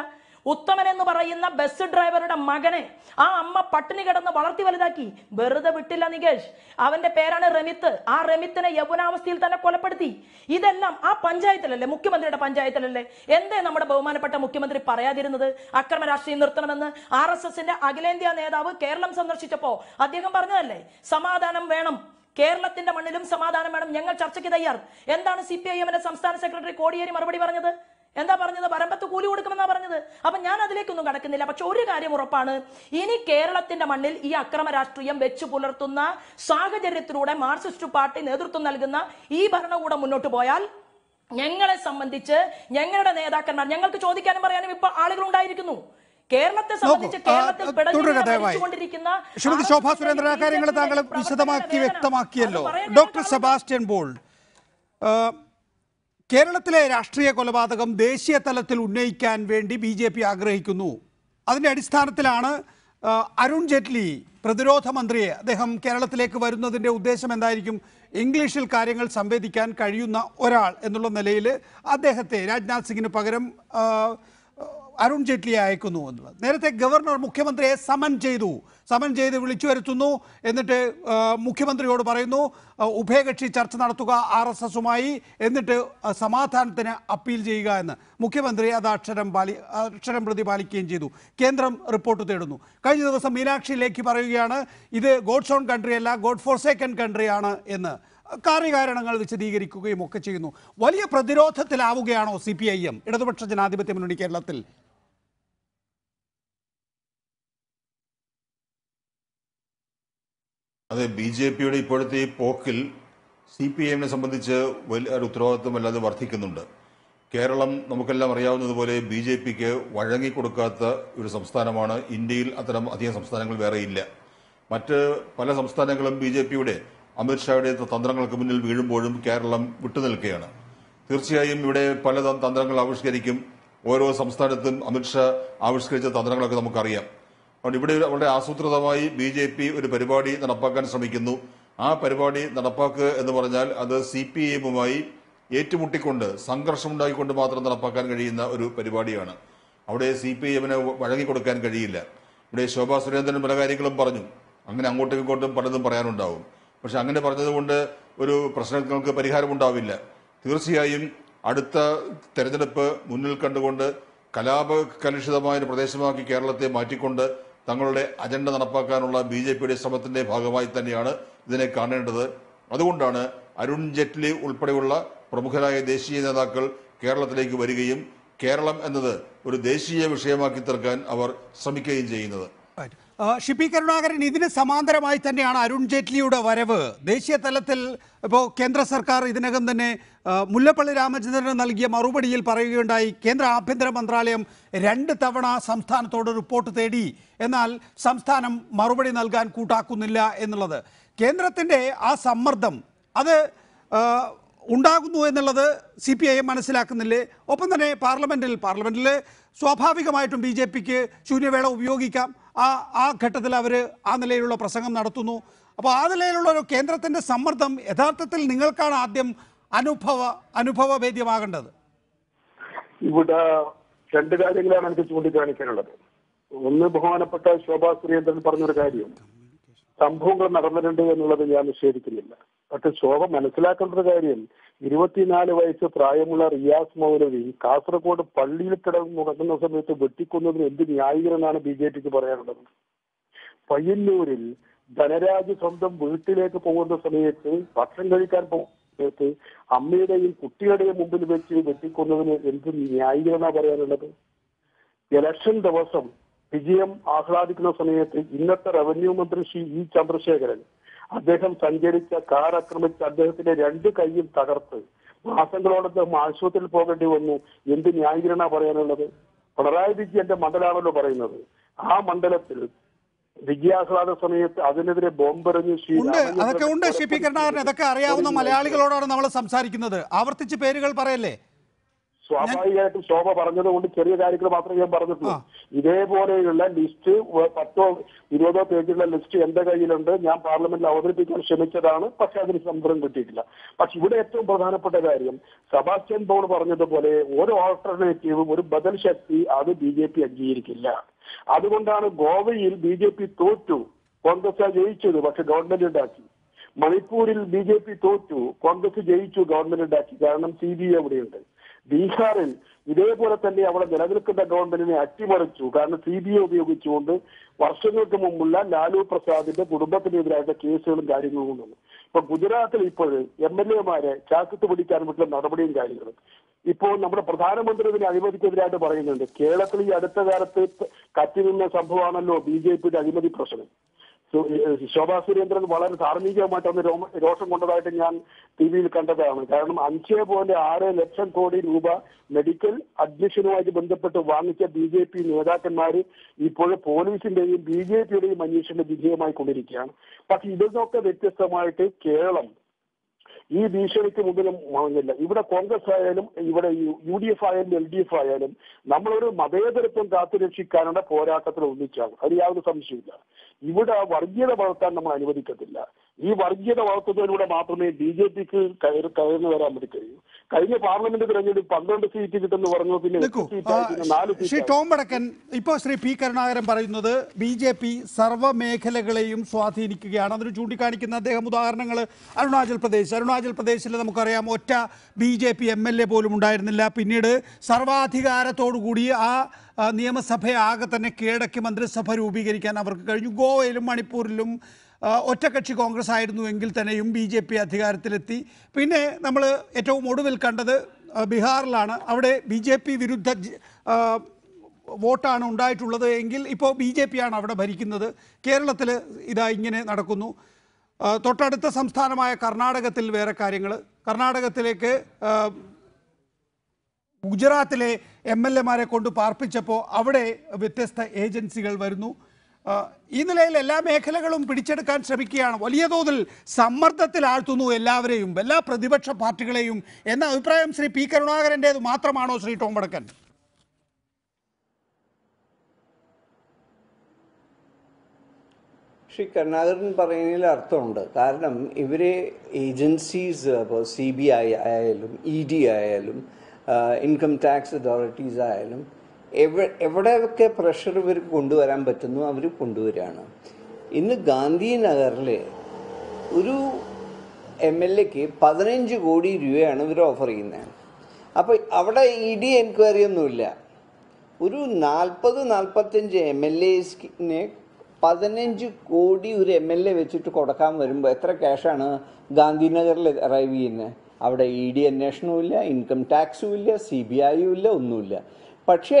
ഉത്തമൻ എന്ന് പറയുന്ന ബസ് ഡ്രൈവറുടെ മകനെ ആ അമ്മ പട്ടിണി കിടന്ന് വളർത്തി വലുതാക്കി, വെറുതെ വിട്ടില്ല നികേഷ്. അവന്റെ പേരാണ് റമിത്ത്. ആ റമിത്തിനെ യൗവനാവസ്ഥയിൽ തന്നെ കൊലപ്പെടുത്തി. ഇതെല്ലാം ആ പഞ്ചായത്തിലല്ലേ, മുഖ്യമന്ത്രിയുടെ പഞ്ചായത്തിലല്ലേ? എന്തേ നമ്മുടെ ബഹുമാനപ്പെട്ട മുഖ്യമന്ത്രി പറയാതിരുന്നത്? അക്രമ രാഷ്ട്രീയം നിർത്തണമെന്ന് RSSന്റെ അഖിലേന്ത്യാ നേതാവ് കേരളം സന്ദർശിച്ചപ്പോ അദ്ദേഹം പറഞ്ഞതല്ലേ, സമാധാനം വേണം, കേരളത്തിന്റെ മണ്ണിലും സമാധാനം വേണം, ഞങ്ങൾ ചർച്ചയ്ക്ക് തയ്യാർ. എന്താണ് CPIMന്റെ സംസ്ഥാന സെക്രട്ടറി കോടിയേരി മറുപടി പറഞ്ഞത്? എന്താ പറഞ്ഞത്? വരമ്പത്ത് കൂലി കൊടുക്കുമെന്നാ പറഞ്ഞത്. അപ്പൊ ഞാൻ അതിലേക്കൊന്നും കടക്കുന്നില്ല. പക്ഷെ ഒരു കാര്യം ഉറപ്പാണ്, ഇനി കേരളത്തിന്റെ മണ്ണിൽ ഈ അക്രമ രാഷ്ട്രീയം വെച്ചു പുലർത്തുന്ന സാഹചര്യത്തിലൂടെ മാർക്സിസ്റ്റ് പാർട്ടി നേതൃത്വം നൽകുന്ന ഈ ഭരണകൂടം മുന്നോട്ട് പോയാൽ ഞങ്ങളെ സംബന്ധിച്ച്, ഞങ്ങളുടെ നേതാക്കന്മാർ, ഞങ്ങൾക്ക് ചോദിക്കാനും പറയാനും ഇപ്പൊ ആളുകൾ ഉണ്ടായിരിക്കുന്നു. കേരളത്തെ സംബന്ധിച്ച്, കേരളത്തിൽ പിടിച്ചുകൊണ്ടിരിക്കുന്ന ശോഭാ സുരേന്ദ്രൻ ആ കാര്യങ്ങൾ താങ്കൾ വിശദമാക്കി വ്യക്തമാക്കിയല്ലോ. ഡോക്ടർ സെബാസ്റ്റ്യൻ പോൾ, കേരളത്തിലെ രാഷ്ട്രീയ കൊലപാതകം ദേശീയ തലത്തിൽ ഉന്നയിക്കാൻ വേണ്ടി BJP ആഗ്രഹിക്കുന്നു. അതിൻ്റെ അടിസ്ഥാനത്തിലാണ് അരുൺ ജെയ്റ്റ്ലി പ്രതിരോധ മന്ത്രിയെ, അദ്ദേഹം കേരളത്തിലേക്ക് വരുന്നതിൻ്റെ ഉദ്ദേശം എന്തായിരിക്കും, ഇംഗ്ലീഷിൽ കാര്യങ്ങൾ സംവേദിക്കാൻ കഴിയുന്ന ഒരാൾ എന്നുള്ള നിലയിൽ അദ്ദേഹത്തെ രാജ്നാഥ് സിംഗിന് പകരം അരുൺ ജെയ്റ്റ്ലിയെ അയക്കുന്നു എന്നുള്ളത്. നേരത്തെ ഗവർണർ മുഖ്യമന്ത്രിയെ സമൻ ചെയ്ത് വിളിച്ചു വരുത്തുന്നു. എന്നിട്ട് മുഖ്യമന്ത്രിയോട് പറയുന്നു ഉഭയകക്ഷി ചർച്ച നടത്തുക RSSമായി, എന്നിട്ട് സമാധാനത്തിന് അപ്പീൽ ചെയ്യുക എന്ന്. മുഖ്യമന്ത്രി അത് അക്ഷരം പ്രതി പാലിക്കുകയും ചെയ്തു. കേന്ദ്രം റിപ്പോർട്ട് തേടുന്നു. കഴിഞ്ഞ ദിവസം മീനാക്ഷി ലേഖി പറയുകയാണ് ഇത് ഗോഡ്സ് ഓൺ കൺട്രി അല്ല, ഗോഡ് ഫോർ സെക്കൻഡ് കൺട്രിയാണ് എന്ന്. കാര്യകാരണങ്ങൾ വിശദീകരിക്കുകയും ഒക്കെ ചെയ്യുന്നു. വലിയ പ്രതിരോധത്തിലാവുകയാണോ CPIM, ഇടതുപക്ഷ ജനാധിപത്യ മുന്നണി കേരളത്തിൽ? അതെ, BJPയുടെ ഇപ്പോഴത്തെ ഈ പോക്കിൽ CPIMനെ സംബന്ധിച്ച് വലിയ ഒരു ഉത്തരവാദിത്വം അല്ലാതെ വർദ്ധിക്കുന്നുണ്ട്. കേരളം നമുക്കെല്ലാം അറിയാവുന്നതുപോലെ BJPക്ക് വഴങ്ങിക്കൊടുക്കാത്ത ഒരു സംസ്ഥാനമാണ്. ഇന്ത്യയിൽ അത്തരം അധികം സംസ്ഥാനങ്ങൾ വേറെയില്ല. മറ്റ് പല സംസ്ഥാനങ്ങളും BJPയുടെ, അമിത്ഷായുടെ തന്ത്രങ്ങൾക്ക് മുന്നിൽ വീഴുമ്പോഴും കേരളം വിട്ടുനിൽക്കുകയാണ്. തീർച്ചയായും ഇവിടെ പല തന്ത്രങ്ങൾ ആവിഷ്കരിക്കും. ഓരോ സംസ്ഥാനത്തും അമിത്ഷാ ആവിഷ്കരിച്ച തന്ത്രങ്ങളൊക്കെ നമുക്കറിയാം. അതുകൊണ്ട് ഇവിടെ വളരെ ആസൂത്രിതമായി BJP ഒരു പരിപാടി നടപ്പാക്കാൻ ശ്രമിക്കുന്നു. ആ പരിപാടി നടപ്പാക്കുക എന്ന് പറഞ്ഞാൽ അത് CPIMമായി ഏറ്റുമുട്ടിക്കൊണ്ട്, സംഘർഷമുണ്ടായിക്കൊണ്ട് മാത്രം നടപ്പാക്കാൻ കഴിയുന്ന ഒരു പരിപാടിയാണ്. അവിടെ CPIMനെ വഴങ്ങിക്കൊടുക്കാൻ കഴിയില്ല. ഇവിടെ ശോഭാ സുരേന്ദ്രൻ പല കാര്യങ്ങളും പറഞ്ഞു. അങ്ങനെ അങ്ങോട്ടും ഇങ്ങോട്ടും പലതും പറയാനുണ്ടാവും. പക്ഷെ അങ്ങനെ പറഞ്ഞതുകൊണ്ട് ഒരു പ്രശ്നങ്ങൾക്ക് പരിഹാരമുണ്ടാവില്ല. തീർച്ചയായും അടുത്ത തെരഞ്ഞെടുപ്പ് മുന്നിൽ കണ്ടുകൊണ്ട് കലാപകലുഷിതമായ പ്രദേശമാക്കി കേരളത്തെ മാറ്റിക്കൊണ്ട് തങ്ങളുടെ അജണ്ട നടപ്പാക്കാനുള്ള BJPയുടെ ശ്രമത്തിന്റെ ഭാഗമായി തന്നെയാണ് ഇതിനെ കാണേണ്ടത്. അതുകൊണ്ടാണ് അരുൺ ജെയ്റ്റ്ലി ഉൾപ്പെടെയുള്ള പ്രമുഖരായ ദേശീയ നേതാക്കൾ കേരളത്തിലേക്ക് വരികയും കേരളം എന്നത് ഒരു ദേശീയ വിഷയമാക്കി തീർക്കാൻ അവർ ശ്രമിക്കുകയും ചെയ്യുന്നത്. ഷിപ്പി കരുണാകരൻ, ഇതിന് സമാന്തരമായി തന്നെയാണ് അരുൺ ജെയ്റ്റ്ലിയുടെ വരവ്. ദേശീയ തലത്തിൽ ഇപ്പോൾ കേന്ദ്ര സർക്കാർ ഇതിനകം തന്നെ മുല്ലപ്പള്ളി രാമചന്ദ്രന് നൽകിയ മറുപടിയിൽ പറയുകയുണ്ടായി, കേന്ദ്ര ആഭ്യന്തര മന്ത്രാലയം 2 തവണ സംസ്ഥാനത്തോട് റിപ്പോർട്ട് തേടി, എന്നാൽ സംസ്ഥാനം മറുപടി നൽകാൻ കൂട്ടാക്കുന്നില്ല എന്നുള്ളത്. കേന്ദ്രത്തിൻ്റെ ആ സമ്മർദ്ദം അത് ഉണ്ടാകുന്നു എന്നുള്ളത് CPIM മനസ്സിലാക്കുന്നില്ലേ? ഒപ്പം തന്നെ പാർലമെൻറ്റിൽ സ്വാഭാവികമായിട്ടും BJPക്ക് ശൂന്യവേള ഉപയോഗിക്കാം. ആ ഘട്ടത്തിൽ അവർ ആ നിലയിലുള്ള പ്രസംഗം നടത്തുന്നു. അപ്പോൾ ആ നിലയിലുള്ള ഒരു കേന്ദ്രത്തിൻ്റെ സമ്മർദ്ദം യഥാർത്ഥത്തിൽ നിങ്ങൾക്കാണ് ആദ്യം അനുഭവവേദ്യമാകേണ്ടത്. ഇവിടെ 2 കാര്യങ്ങളാണ് എനിക്ക് ചൂണ്ടിക്കാണിക്കാനുള്ളത്. ഒന്ന്, ബഹുമാനപ്പെട്ട ശോഭാ സുരേന്ദ്രൻ പറഞ്ഞൊരു കാര്യം, സംഭവങ്ങൾ നടന്നിട്ടുണ്ട് എന്നുള്ളത് ഞാൻ നിഷേധിക്കുന്നില്ല. പക്ഷെ ശോഭ മനസ്സിലാക്കേണ്ട ഒരു കാര്യം, 24 വയസ്സ് പ്രായമുള്ള റിയാസ് മൗലവി കാസർഗോഡ് പള്ളിയിൽ കിടക്കുന്ന സമയത്ത് വെട്ടിക്കൊന്നതിന് എന്ത് ന്യായീകരണമാണ് BJPക്ക് പറയാനുള്ളത്? പയ്യന്നൂരിൽ ധനരാജ് സ്വന്തം വീട്ടിലേക്ക് പോകുന്ന സമയത്ത്, ഭക്ഷണം കഴിക്കാൻ പോകുന്ന സമയത്ത് അമ്മയുടെയും കുട്ടികളുടെയും മുമ്പിൽ വെച്ച് വെട്ടിക്കൊന്നതിന് എന്ത് ന്യായീകരണമാണ് പറയാനുള്ളത്? ഇലക്ഷൻ ദിവസം വിജയം ആഹ്ലാദിക്കുന്ന സമയത്ത് ഇന്നത്തെ റവന്യൂ മന്ത്രി ശ്രീ E ചന്ദ്രശേഖരൻ അദ്ദേഹം സഞ്ചരിച്ച കാർ ആക്രമിച്ച് അദ്ദേഹത്തിന്റെ 2 കൈയും തകർത്ത് മാസങ്ങളോട് അദ്ദേഹം ആശുപത്രിയിൽ പോകേണ്ടി വന്നു. എന്ത് ന്യായീകരണ പറയാനുള്ളത്? പിണറായി വിജയന്റെ മണ്ഡലമാണല്ലോ പറയുന്നത്. ആ മണ്ഡലത്തിൽ വിദ്യാഹ്ലാദ സമയത്ത് അതിനെതിരെ ബോംബെറിഞ്ഞ് അതൊക്കെ ഉണ്ട്. ഷിപ്പി കരുണാകരൻ, അതൊക്കെ അറിയാവുന്ന മലയാളികളോടാണ് നമ്മൾ സംസാരിക്കുന്നത്. ആവർത്തിച്ച് പേരുകൾ പറയല്ലേ. സ്വാഭാവികമായിട്ടും ശോഭ പറഞ്ഞതുകൊണ്ട് ചെറിയ കാര്യങ്ങൾ മാത്രമേ ഞാൻ പറഞ്ഞിട്ടുള്ളൂ. ഇതേപോലെയുള്ള ലിസ്റ്റ് 10 20 പേജുള്ള ലിസ്റ്റ് എന്റെ കയ്യിലുണ്ട്. ഞാൻ പാർലമെന്റിൽ അവതരിപ്പിക്കാൻ ശ്രമിച്ചതാണ്, പക്ഷെ അതിന് സമ്മതം കിട്ടിയിട്ടില്ല. പക്ഷെ ഇവിടെ ഏറ്റവും പ്രധാനപ്പെട്ട കാര്യം സെബാസ്റ്റ്യൻ പൗൾ പറഞ്ഞതുപോലെ ഒരു ഓൾട്ടർനേറ്റീവും ഒരു ബദൽ ശക്തി അത് BJP അംഗീകരിക്കില്ല. അതുകൊണ്ടാണ് ഗോവയിൽ BJP തോറ്റു, കോൺഗ്രസ് ജയിച്ചത്, പക്ഷെ ഗവൺമെന്റ് ഉണ്ടാക്കി. മണിപ്പൂരിൽ BJP തോറ്റു, കോൺഗ്രസ് ജയിച്ചു, ഗവൺമെന്റ് ഉണ്ടാക്കി. കാരണം CBI അവിടെയുണ്ട്. ബീഹാറിൽ ഇതേപോലെ തന്നെ അവിടെ നിലനിൽക്കുന്ന ഗവൺമെന്റിനെ അട്ടിമറിച്ചു. കാരണം CBI ഉപയോഗിച്ചുകൊണ്ട് വർഷങ്ങൾക്ക് മുമ്പുള്ള ലാലു പ്രസാദിന്റെ കുടുംബത്തിനെതിരായ കേസുകളും കാര്യങ്ങളും കൊണ്ടുവന്നു. ഇപ്പൊ ഗുജറാത്തിൽ ഇപ്പോൾ MLA മാരെ ചാക്കിട്ട് പിടിക്കാൻ പറ്റുന്ന നടപടിയും കാര്യങ്ങളും. ഇപ്പോൾ നമ്മുടെ പ്രധാനമന്ത്രി ഇതിന് അഴിമതിക്കെതിരായിട്ട് പറയുന്നുണ്ട്. കേരളത്തിൽ ഈ അടുത്ത കാലത്ത് കത്തിനിന്ന സംഭവമാണല്ലോ BJPയുടെ അഴിമതി പ്രശ്നം. ശോഭാ സുരേന്ദ്രൻ വളരെ ധാർമ്മികമായിട്ടൊന്ന് രോഷം കൊണ്ടതായിട്ട് ഞാൻ TV യിൽ കണ്ടതാണ്. കാരണം 5.6 ലക്ഷം കോടി രൂപ മെഡിക്കൽ അഡ്മിഷനുമായിട്ട് ബന്ധപ്പെട്ട് വാങ്ങിച്ച BJP നേതാക്കന്മാര് ഇപ്പോൾ പോലീസിന്റെയും BJPയുടെയും അന്വേഷണ വിധേയമായി കൊണ്ടിരിക്കുകയാണ്. പക്ഷെ ഇതൊക്കെ വ്യത്യസ്തമായിട്ട് കേരളം ഈ ഭീഷണിക്ക് മുമ്പിലും വാങ്ങില്ല. ഇവിടെ കോൺഗ്രസ് ആയാലും ഇവിടെ UDF ആയാലും LDF ആയാലും നമ്മളൊരു മതേതരത്വം കാത്തുരക്ഷിക്കാനുള്ള പോരാട്ടത്തിൽ ഒന്നിച്ചാണ്. അത് യാതൊരു സംശയമില്ല. ഇവിടെ വർഗീയത വളർത്താൻ നമ്മൾ അനുവദിക്കത്തില്ല. ഈ വർഗീയത വളർത്തുന്നതിലൂടെ മാത്രമേ BJPക്ക് കയറുന്നു വരാൻ വേണ്ടി കഴിയൂ. കഴിഞ്ഞ പാർലമെന്റ് തെരഞ്ഞെടുപ്പ് 12 സീറ്റ് കിട്ടുമെന്ന് പറഞ്ഞു, പിന്നെ 4 സീറ്റ്. ടോം വടക്കൻ, ഇപ്പോൾ ശ്രീ പി കരുണാകരൻ പറയുന്നത് BJP സർവ്വ മേഖലകളെയും സ്വാധീനിക്കുകയാണ്. അതിന് ചൂണ്ടിക്കാണിക്കുന്ന അദ്ദേഹം ഉദാഹരണങ്ങൾ അരുണാചൽ പ്രദേശിൽ നമുക്കറിയാം ഒറ്റ BJP MLA പോലും ഉണ്ടായിരുന്നില്ല. പിന്നീട് സർവാധികാരത്തോടുകൂടി ആ നിയമസഭയെ ആകെ തന്നെ കീഴടക്കി മന്ത്രിസഭ രൂപീകരിക്കാൻ അവർക്ക് കഴിഞ്ഞു. ഗോവയിലും മണിപ്പൂരിലും ഒറ്റക്കക്ഷി കോൺഗ്രസ് ആയിരുന്നു എങ്കിൽ തന്നെയും BJP അധികാരത്തിലെത്തി. പിന്നെ നമ്മൾ ഏറ്റവും ഒടുവിൽ കണ്ടത് ബീഹാറിലാണ്. അവിടെ BJP വിരുദ്ധ വോട്ടാണ് ഉണ്ടായിട്ടുള്ളത് എങ്കിൽ ഇപ്പോൾ BJPയാണ് അവിടെ ഭരിക്കുന്നത്. കേരളത്തിൽ ഇതാ ഇങ്ങനെ നടക്കുന്നു. തൊട്ടടുത്ത സംസ്ഥാനമായ കർണാടകത്തിൽ വേറെ കാര്യങ്ങൾ. കർണാടകത്തിലേക്ക് ഗുജറാത്തിലെ MLA മാരെ കൊണ്ട് പാർപ്പിച്ചപ്പോൾ അവിടെ വ്യത്യസ്ത ഏജൻസികൾ വരുന്നു. ഈ നിലയിൽ എല്ലാ മേഖലകളും പിടിച്ചെടുക്കാൻ ശ്രമിക്കുകയാണ്. വലിയ തോതിൽ സമ്മർദ്ദത്തിൽ ആഴ്ത്തുന്നു എല്ലാവരെയും, എല്ലാ പ്രതിപക്ഷ പാർട്ടികളെയും എന്ന അഭിപ്രായം ശ്രീ പി കരുണാകരൻ്റേത് മാത്രമാണോ ശ്രീ ടോം വടക്കൻ? ശ്രീ കരുണാകരൻ പറയുന്നതിൽ അർത്ഥമുണ്ട്. കാരണം ഇവരെ ഏജൻസീസ്, ഇപ്പോൾ CBI ആയാലും ED ആയാലും ഇൻകം ടാക്സ് അതോറിറ്റീസ് ആയാലും എവിടെയൊക്കെ പ്രഷർ ഇവർക്ക് കൊണ്ടുവരാൻ പറ്റുന്നു അവർ കൊണ്ടുവരികയാണ്. ഇന്ന് ഗാന്ധിനഗറിൽ ഒരു MLA ക്ക് 15 കോടി രൂപയാണ് ഇവർ ഓഫർ ചെയ്യുന്നത്. അപ്പോൾ അവിടെ ED എൻക്വയറി ഒന്നുമില്ല. ഒരു 40-45 MLA നെ 15 കോടി ഒരു MLA വെച്ചിട്ട് കൊടുക്കാൻ വരുമ്പോൾ എത്ര ക്യാഷാണ് ഗാന്ധിനഗറിൽ അറൈവ് ചെയ്യുന്നത്? അവിടെ ED അന്വേഷണവും ഇല്ല, ഇൻകം ടാക്സും ഇല്ല, CBI യും ഇല്ല, ഒന്നുമില്ല. പക്ഷേ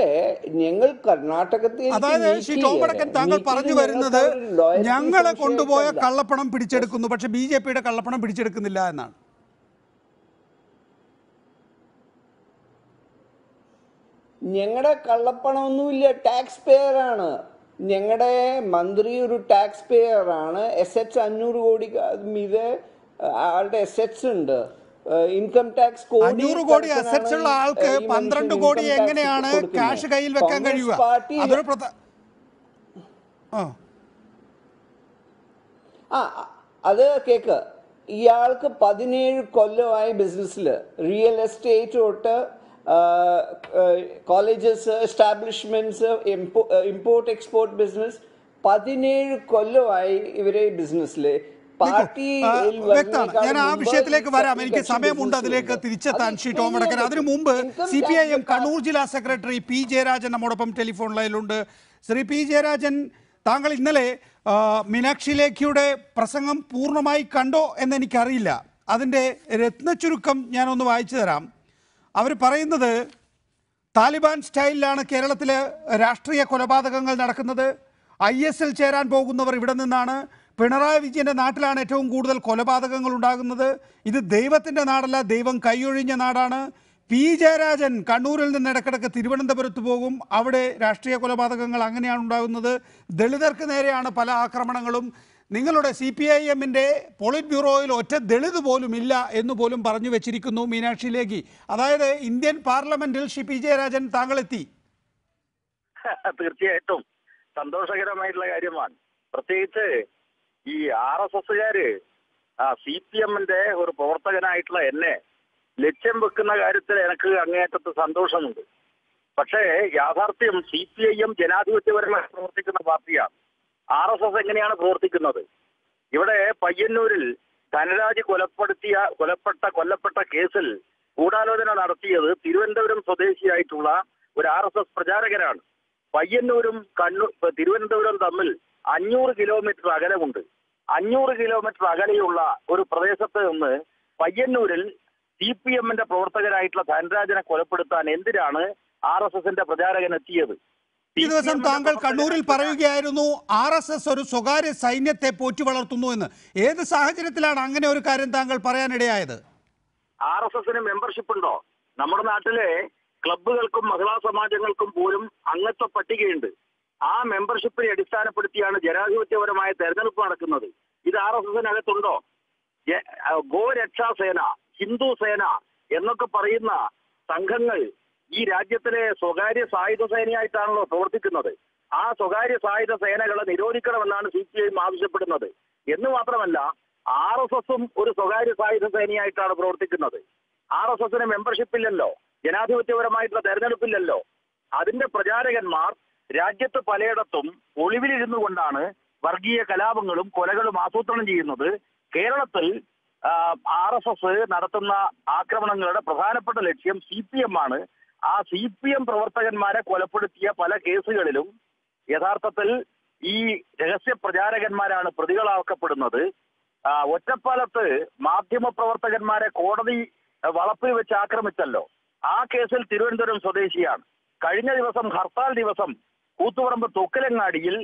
ഞങ്ങൾ കർണാടകത്തിൽ, അതായത് ടോം വടക്കൻ താങ്കൾ പറഞ്ഞു വരുന്നത് ഞങ്ങളെ കൊണ്ടുപോയ കള്ളപ്പണം പിടിച്ചെടുക്കുന്നു, പക്ഷെ BJPയുടെ കള്ളപ്പണം പിടിച്ചെടുക്കുന്നില്ല എന്നാണ്. ഞങ്ങളുടെ കള്ളപ്പണമൊന്നുമില്ല, ടാക്സ് പേയർ ആണ്. ഞങ്ങളുടെ മന്ത്രി ഒരു ടാക്സ് പേയർ ആണ്. $500 കോടി മീതെ ആളുടെ എസെറ്റ്സ് ഉണ്ട്. ഇൻകം ടാക്സ് 500 കോടി അസെറ്റ്സ് ഉള്ള ആൾക്ക് 12 കോടി എങ്ങനെയാണ് ക്യാഷ് കയ്യിൽ വെക്കാൻ കഴിയുക? അത് കേക്ക്, ഇയാൾക്ക് 17 കൊല്ലമായി ബിസിനസ്സിൽ, റിയൽ എസ്റ്റേറ്റ് തൊട്ട് colleges, establishments, import export business, 17 കൊല്ലമായി ഇവരെ ബിസിനസ്സിൽ. വ്യക്തമാണ്. ഞാൻ ആ വിഷയത്തിലേക്ക് വരാം, എനിക്ക് സമയമുണ്ട് അതിലേക്ക് തിരിച്ചെത്താൻ ശ്രീ ടോം വടക്കൻ. അതിനു മുമ്പ് CPIM കണ്ണൂർ ജില്ലാ സെക്രട്ടറി P. ജയരാജൻ നമ്മോടൊപ്പം ടെലിഫോൺ ലൈനിലുണ്ട്. ശ്രീ P. ജയരാജൻ, താങ്കൾ ഇന്നലെ മീനാക്ഷി ലേഖിയുടെ പ്രസംഗം പൂർണ്ണമായി കണ്ടോ എന്നെനിക്കറിയില്ല. അതിൻ്റെ രത്നച്ചുരുക്കം ഞാനൊന്ന് വായിച്ചു തരാം. അവർ പറയുന്നത് താലിബാൻ സ്റ്റൈലിലാണ് കേരളത്തിലെ രാഷ്ട്രീയ കൊലപാതകങ്ങൾ നടക്കുന്നത്. IS ൽ ചേരാൻ പോകുന്നവർ ഇവിടെ നിന്നാണ്. പിണറായി വിജയൻ്റെ നാട്ടിലാണ് ഏറ്റവും കൂടുതൽ കൊലപാതകങ്ങൾ ഉണ്ടാകുന്നത്. ഇത് ദൈവത്തിൻ്റെ നാടല്ല, ദൈവം കൈയൊഴിഞ്ഞ നാടാണ്. പി ജയരാജൻ കണ്ണൂരിൽ നിന്ന് ഇടക്കിടക്ക് തിരുവനന്തപുരത്ത് പോകും. അവിടെ രാഷ്ട്രീയ കൊലപാതകങ്ങൾ അങ്ങനെയാണ് ഉണ്ടാകുന്നത്. ദളിതർക്ക് നേരെയാണ് പല ആക്രമണങ്ങളും. നിങ്ങളുടെ CPIM-ന്റെ പോളിറ്റ് ബ്യൂറോയിൽ ഒറ്റ ദളിത് പോലും ഇല്ല എന്ന് പോലും പറഞ്ഞു വെച്ചിരിക്കുന്നു മീനാക്ഷി ലേഖി. അതായത് ഇന്ത്യൻ പാർലമെന്റിൽ ശ്രീ പി ജയരാജൻ താങ്കളെത്തി. തീർച്ചയായിട്ടും സന്തോഷകരമായിട്ടുള്ള കാര്യമാണ്. പ്രത്യേകിച്ച് ഈ RSSകാര് CPM-ന്റെ ഒരു പ്രവർത്തകനായിട്ടുള്ള എന്നെ ലക്ഷ്യം വെക്കുന്ന കാര്യത്തിൽ എനിക്ക് അങ്ങേയറ്റത്ത് സന്തോഷമുണ്ട്. പക്ഷേ യാഥാർത്ഥ്യം CPIM ജനാധിപത്യപരമായി പ്രവർത്തിക്കുന്ന പാർട്ടിയാണ്. RSS എങ്ങനെയാണ് പ്രവർത്തിക്കുന്നത്? ഇവിടെ പയ്യന്നൂരിൽ ധനരാജ് കൊല്ലപ്പെട്ട കേസിൽ ഗൂഢാലോചന നടത്തിയത് തിരുവനന്തപുരം സ്വദേശിയായിട്ടുള്ള ഒരു RSS പ്രചാരകനാണ്. പയ്യന്നൂരും തിരുവനന്തപുരം തമ്മിൽ 500 കിലോമീറ്റർ അകലമുണ്ട്. 500 കിലോമീറ്റർ അകലെയുള്ള ഒരു പ്രദേശത്ത് നിന്ന് പയ്യന്നൂരിൽ CPM-ന്റെ പ്രവർത്തകരായിട്ടുള്ള ധനരാജനെ കൊലപ്പെടുത്താൻ എന്തിനാണ് RSS-ന്റെ പ്രചാരകൻ എത്തിയത്? ഈ ദിവസം താങ്കൾ കണ്ണൂരിൽ പറയുകയായിരുന്നു RSS ഒരു സ്വകാര്യ സൈന്യത്തെ പോറ്റി വളർത്തുന്നു എന്ന്. ഏത് സാഹചര്യത്തിലാണ് അങ്ങനെ ഒരു കാര്യം താങ്കൾ പറയാനിടയായത്? RSS-ന് മെമ്പർഷിപ്പ് ഉണ്ടോ? നമ്മുടെ നാട്ടിലെ ക്ലബുകൾക്കും മഹിളാ സമാജങ്ങൾക്കും പോലും അംഗത്വ പട്ടികയുണ്ട്. ആ മെമ്പർഷിപ്പിനെ അടിസ്ഥാനപ്പെടുത്തിയാണ് ജനാധിപത്യപരമായ തെരഞ്ഞെടുപ്പ് നടക്കുന്നത്. ഇത് RSS-നകത്തുണ്ടോ? ഗോരക്ഷാസേന, ഹിന്ദു സേന എന്നൊക്കെ പറയുന്ന സംഘങ്ങൾ ഈ രാജ്യത്തിലെ സ്വകാര്യ സായുധ സേനയായിട്ടാണല്ലോ പ്രവർത്തിക്കുന്നത്. ആ സ്വകാര്യ സായുധ സേനകളെ നിരോധിക്കണമെന്നാണ് CPIM ആവശ്യപ്പെടുന്നത്. എന്ന് മാത്രമല്ല RSS-ഉം ഒരു സ്വകാര്യ സായുധ സേനയായിട്ടാണ് പ്രവർത്തിക്കുന്നത്. RSS-ന് മെമ്പർഷിപ്പ് ഇല്ലല്ലോ, ജനാധിപത്യപരമായിട്ടുള്ള തെരഞ്ഞെടുപ്പില്ലല്ലോ. അതിന്റെ പ്രചാരകന്മാർ രാജ്യത്ത് പലയിടത്തും ഒളിവിലിരുന്നു കൊണ്ടാണ് വർഗീയ കലാപങ്ങളും കൊലകളും ആസൂത്രണം ചെയ്യുന്നത്. കേരളത്തിൽ RSS നടത്തുന്ന ആക്രമണങ്ങളുടെ പ്രധാനപ്പെട്ട ലക്ഷ്യം CPM ആണ്. ആ CPM പ്രവർത്തകന്മാരെ കൊലപ്പെടുത്തിയ പല കേസുകളിലും യഥാർത്ഥത്തിൽ ഈ രഹസ്യ പ്രചാരകന്മാരാണ് പ്രതികളാക്കപ്പെടുന്നത്. ഒറ്റപ്പാലത്ത് മാധ്യമ പ്രവർത്തകന്മാരെ കോടതി വളപ്പിൽ വെച്ച് ആക്രമിച്ചല്ലോ. ആ കേസിൽ തിരുവനന്തപുരം സ്വദേശിയാണ്. കഴിഞ്ഞ ദിവസം ഹർത്താൽ ദിവസം കൂത്തുപറമ്പ് തൊക്കിലങ്ങാടിയിൽ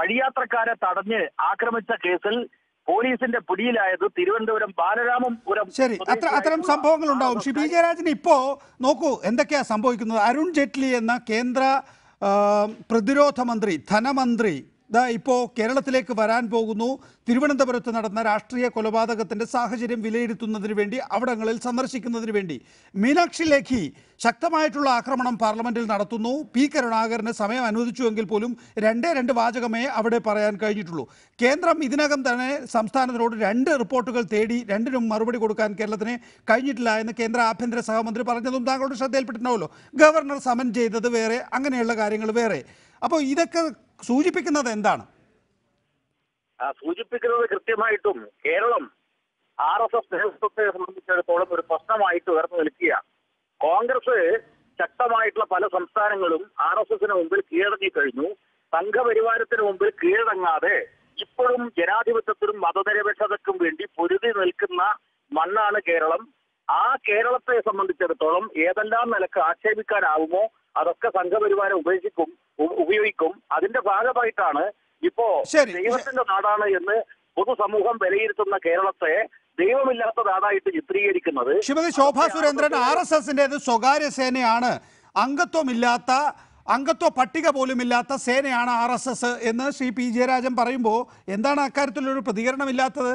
വഴിയാത്രക്കാരെ തടഞ്ഞ് ആക്രമിച്ച കേസിൽ പോലീസിന്റെ പിടിയിലായത് തിരുവനന്തപുരം ബാലരാമപുരം. ശരി, അത്തരം സംഭവങ്ങൾ ഉണ്ടാവും. ശ്രീ പി ജയരാജൻ, ഇപ്പോൾ നോക്കൂ എന്തൊക്കെയാ സംഭവിക്കുന്നത്. അരുൺ ജെയ്റ്റ്ലി എന്ന കേന്ദ്ര പ്രതിരോധ മന്ത്രി, ധനമന്ത്രി ഇപ്പോൾ കേരളത്തിലേക്ക് വരാൻ പോകുന്നു. തിരുവനന്തപുരത്ത് നടന്ന രാഷ്ട്രീയ കൊലപാതകത്തിൻ്റെ സാഹചര്യം വിലയിരുത്തുന്നതിന് വേണ്ടി, അവിടങ്ങളിൽ സന്ദർശിക്കുന്നതിന് വേണ്ടി. മീനാക്ഷി ലേഖി ശക്തമായിട്ടുള്ള ആക്രമണം പാർലമെൻറ്റിൽ നടത്തുന്നു. പി കരുണാകരന് സമയം അനുവദിച്ചുവെങ്കിൽ പോലും 2 വാചകമേ അവിടെ പറയാൻ കഴിഞ്ഞിട്ടുള്ളൂ. കേന്ദ്രം ഇതിനകം തന്നെ സംസ്ഥാനത്തിനോട് 2 റിപ്പോർട്ടുകൾ തേടി 2-നും മറുപടി കൊടുക്കാൻ കേരളത്തിന് കഴിഞ്ഞിട്ടില്ല എന്ന് കേന്ദ്ര ആഭ്യന്തര സഹമന്ത്രി പറഞ്ഞതും താങ്കളുടെ ശ്രദ്ധയിൽപ്പെട്ടിട്ടുണ്ടാവുമല്ലോ. ഗവർണർ സമൻ ചെയ്തത് വേറെ, അങ്ങനെയുള്ള കാര്യങ്ങൾ വേറെ. അപ്പോൾ ഇതൊക്കെ സൂചിപ്പിക്കുന്നത് എന്താണ്? സൂചിപ്പിക്കുന്നത് കൃത്യമായിട്ടും കേരളം RSS നേതൃത്വത്തെ സംബന്ധിച്ചിടത്തോളം ഒരു പ്രശ്നമായിട്ട് ഉയർന്നു നിൽക്കുകയാണ്. കോൺഗ്രസ് ശക്തമായിട്ടുള്ള പല സംസ്ഥാനങ്ങളും RSS-ന് മുമ്പിൽ കീഴടങ്ങി കഴിഞ്ഞു. സംഘപരിവാരത്തിന് മുമ്പിൽ കീഴടങ്ങാതെ ഇപ്പോഴും ജനാധിപത്യത്തിനും മതനിരപേക്ഷതയ്ക്കും വേണ്ടി പൊരുതി നിൽക്കുന്ന മണ്ണാണ് കേരളം. ആ കേരളത്തെ സംബന്ധിച്ചിടത്തോളം ഏതെല്ലാം നിലക്ക് ആക്ഷേപിക്കാനാവുമോ അതൊക്കെ സംഘപരിവാരം ഉപയോഗിക്കും. അതിന്റെ ഭാഗമായിട്ടാണ് ഇപ്പോ ദൈവത്തിന്റെ നാടാണ് എന്ന് പൊതുസമൂഹം വിലയിരുത്തുന്ന കേരളത്തെ ദൈവമില്ലാത്ത നാടായിട്ട് ചിത്രീകരിക്കുന്നത്. ശ്രീമതി ശോഭാ സുരേന്ദ്രൻ, RSS-ന്റേത് സ്വകാര്യ സേനയാണ്, അംഗത്വ പട്ടിക പോലും ഇല്ലാത്ത സേനയാണ് RSS എന്ന് ശ്രീ പി ജയരാജൻ പറയുമ്പോൾ എന്താണ് അക്കാര്യത്തിലൊരു പ്രതികരണമില്ലാത്തത്?